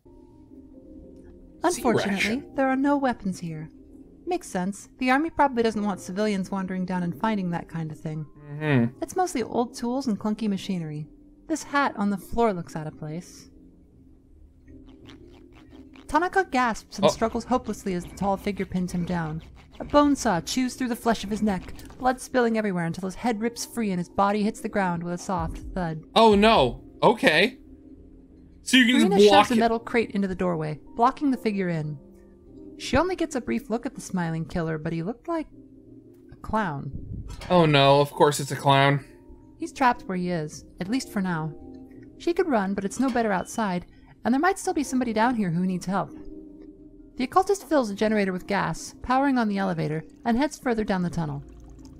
Unfortunately, there are no weapons here. Makes sense. The army probably doesn't want civilians wandering down and finding that kind of thing. Mm-hmm. It's mostly old tools and clunky machinery. This hat on the floor looks out of place. Tanaka gasps and oh. struggles hopelessly as the tall figure pins him down. A bone saw chews through the flesh of his neck, blood spilling everywhere until his head rips free and his body hits the ground with a soft thud. Oh no! Okay. So you can Marina just block shoves a metal crate into the doorway, blocking the figure in. She only gets a brief look at the smiling killer, but he looked like... a clown. Oh no, of course it's a clown. He's trapped where he is, at least for now. She could run, but it's no better outside, and there might still be somebody down here who needs help. The occultist fills a generator with gas, powering on the elevator, and heads further down the tunnel.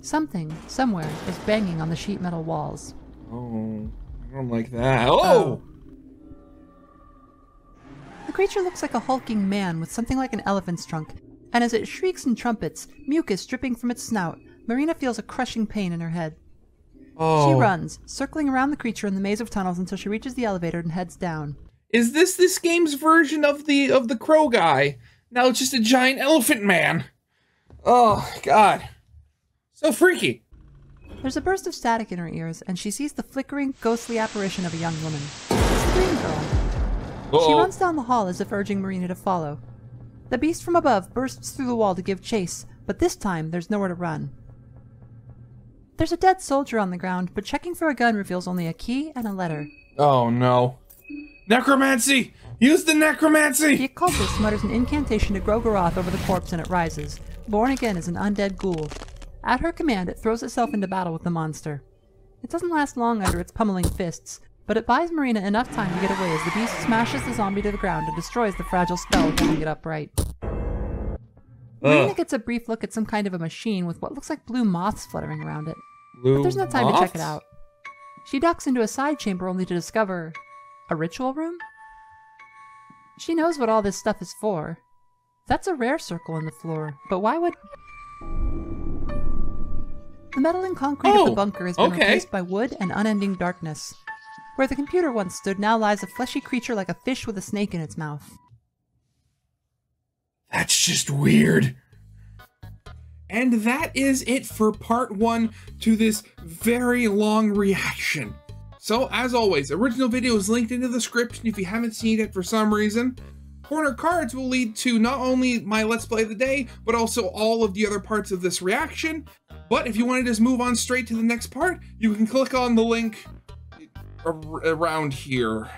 Something, somewhere, is banging on the sheet metal walls. Oh, I don't like that. Oh! oh. The creature looks like a hulking man with something like an elephant's trunk, and as it shrieks and trumpets, mucus dripping from its snout, Marina feels a crushing pain in her head. Oh. She runs, circling around the creature in the maze of tunnels until she reaches the elevator and heads down. Is this this game's version of the of the crow guy? Now it's just a giant elephant man. Oh, God. So freaky. There's a burst of static in her ears, and she sees the flickering, ghostly apparition of a young woman. It's the green girl. Uh-oh. She runs down the hall as if urging Marina to follow. The beast from above bursts through the wall to give chase, but this time there's nowhere to run. There's a dead soldier on the ground, but checking for a gun reveals only a key and a letter. Oh, no. Necromancy! Use the necromancy! The occultist mutters an incantation to Gro-goroth over the corpse and it rises. Born again as an undead ghoul. At her command, it throws itself into battle with the monster. It doesn't last long under its pummeling fists, but it buys Marina enough time to get away as the beast smashes the zombie to the ground and destroys the fragile spell, holding it upright. Ugh. Marina gets a brief look at some kind of a machine with what looks like blue moths fluttering around it. Blue but there's no time moths? to check it out. She ducks into a side chamber only to discover... a ritual room? She knows what all this stuff is for. That's a rare circle in the floor, but why would... The metal and concrete oh, of the bunker has been okay. replaced by wood and unending darkness. Where the computer once stood now lies a fleshy creature like a fish with a snake in its mouth. That's just weird. And that is it for part one to this very long reaction. So, as always, original video is linked in the description if you haven't seen it for some reason. Corner cards will lead to not only my Let's Play of the Day, but also all of the other parts of this reaction. But if you want to just move on straight to the next part, you can click on the link around here.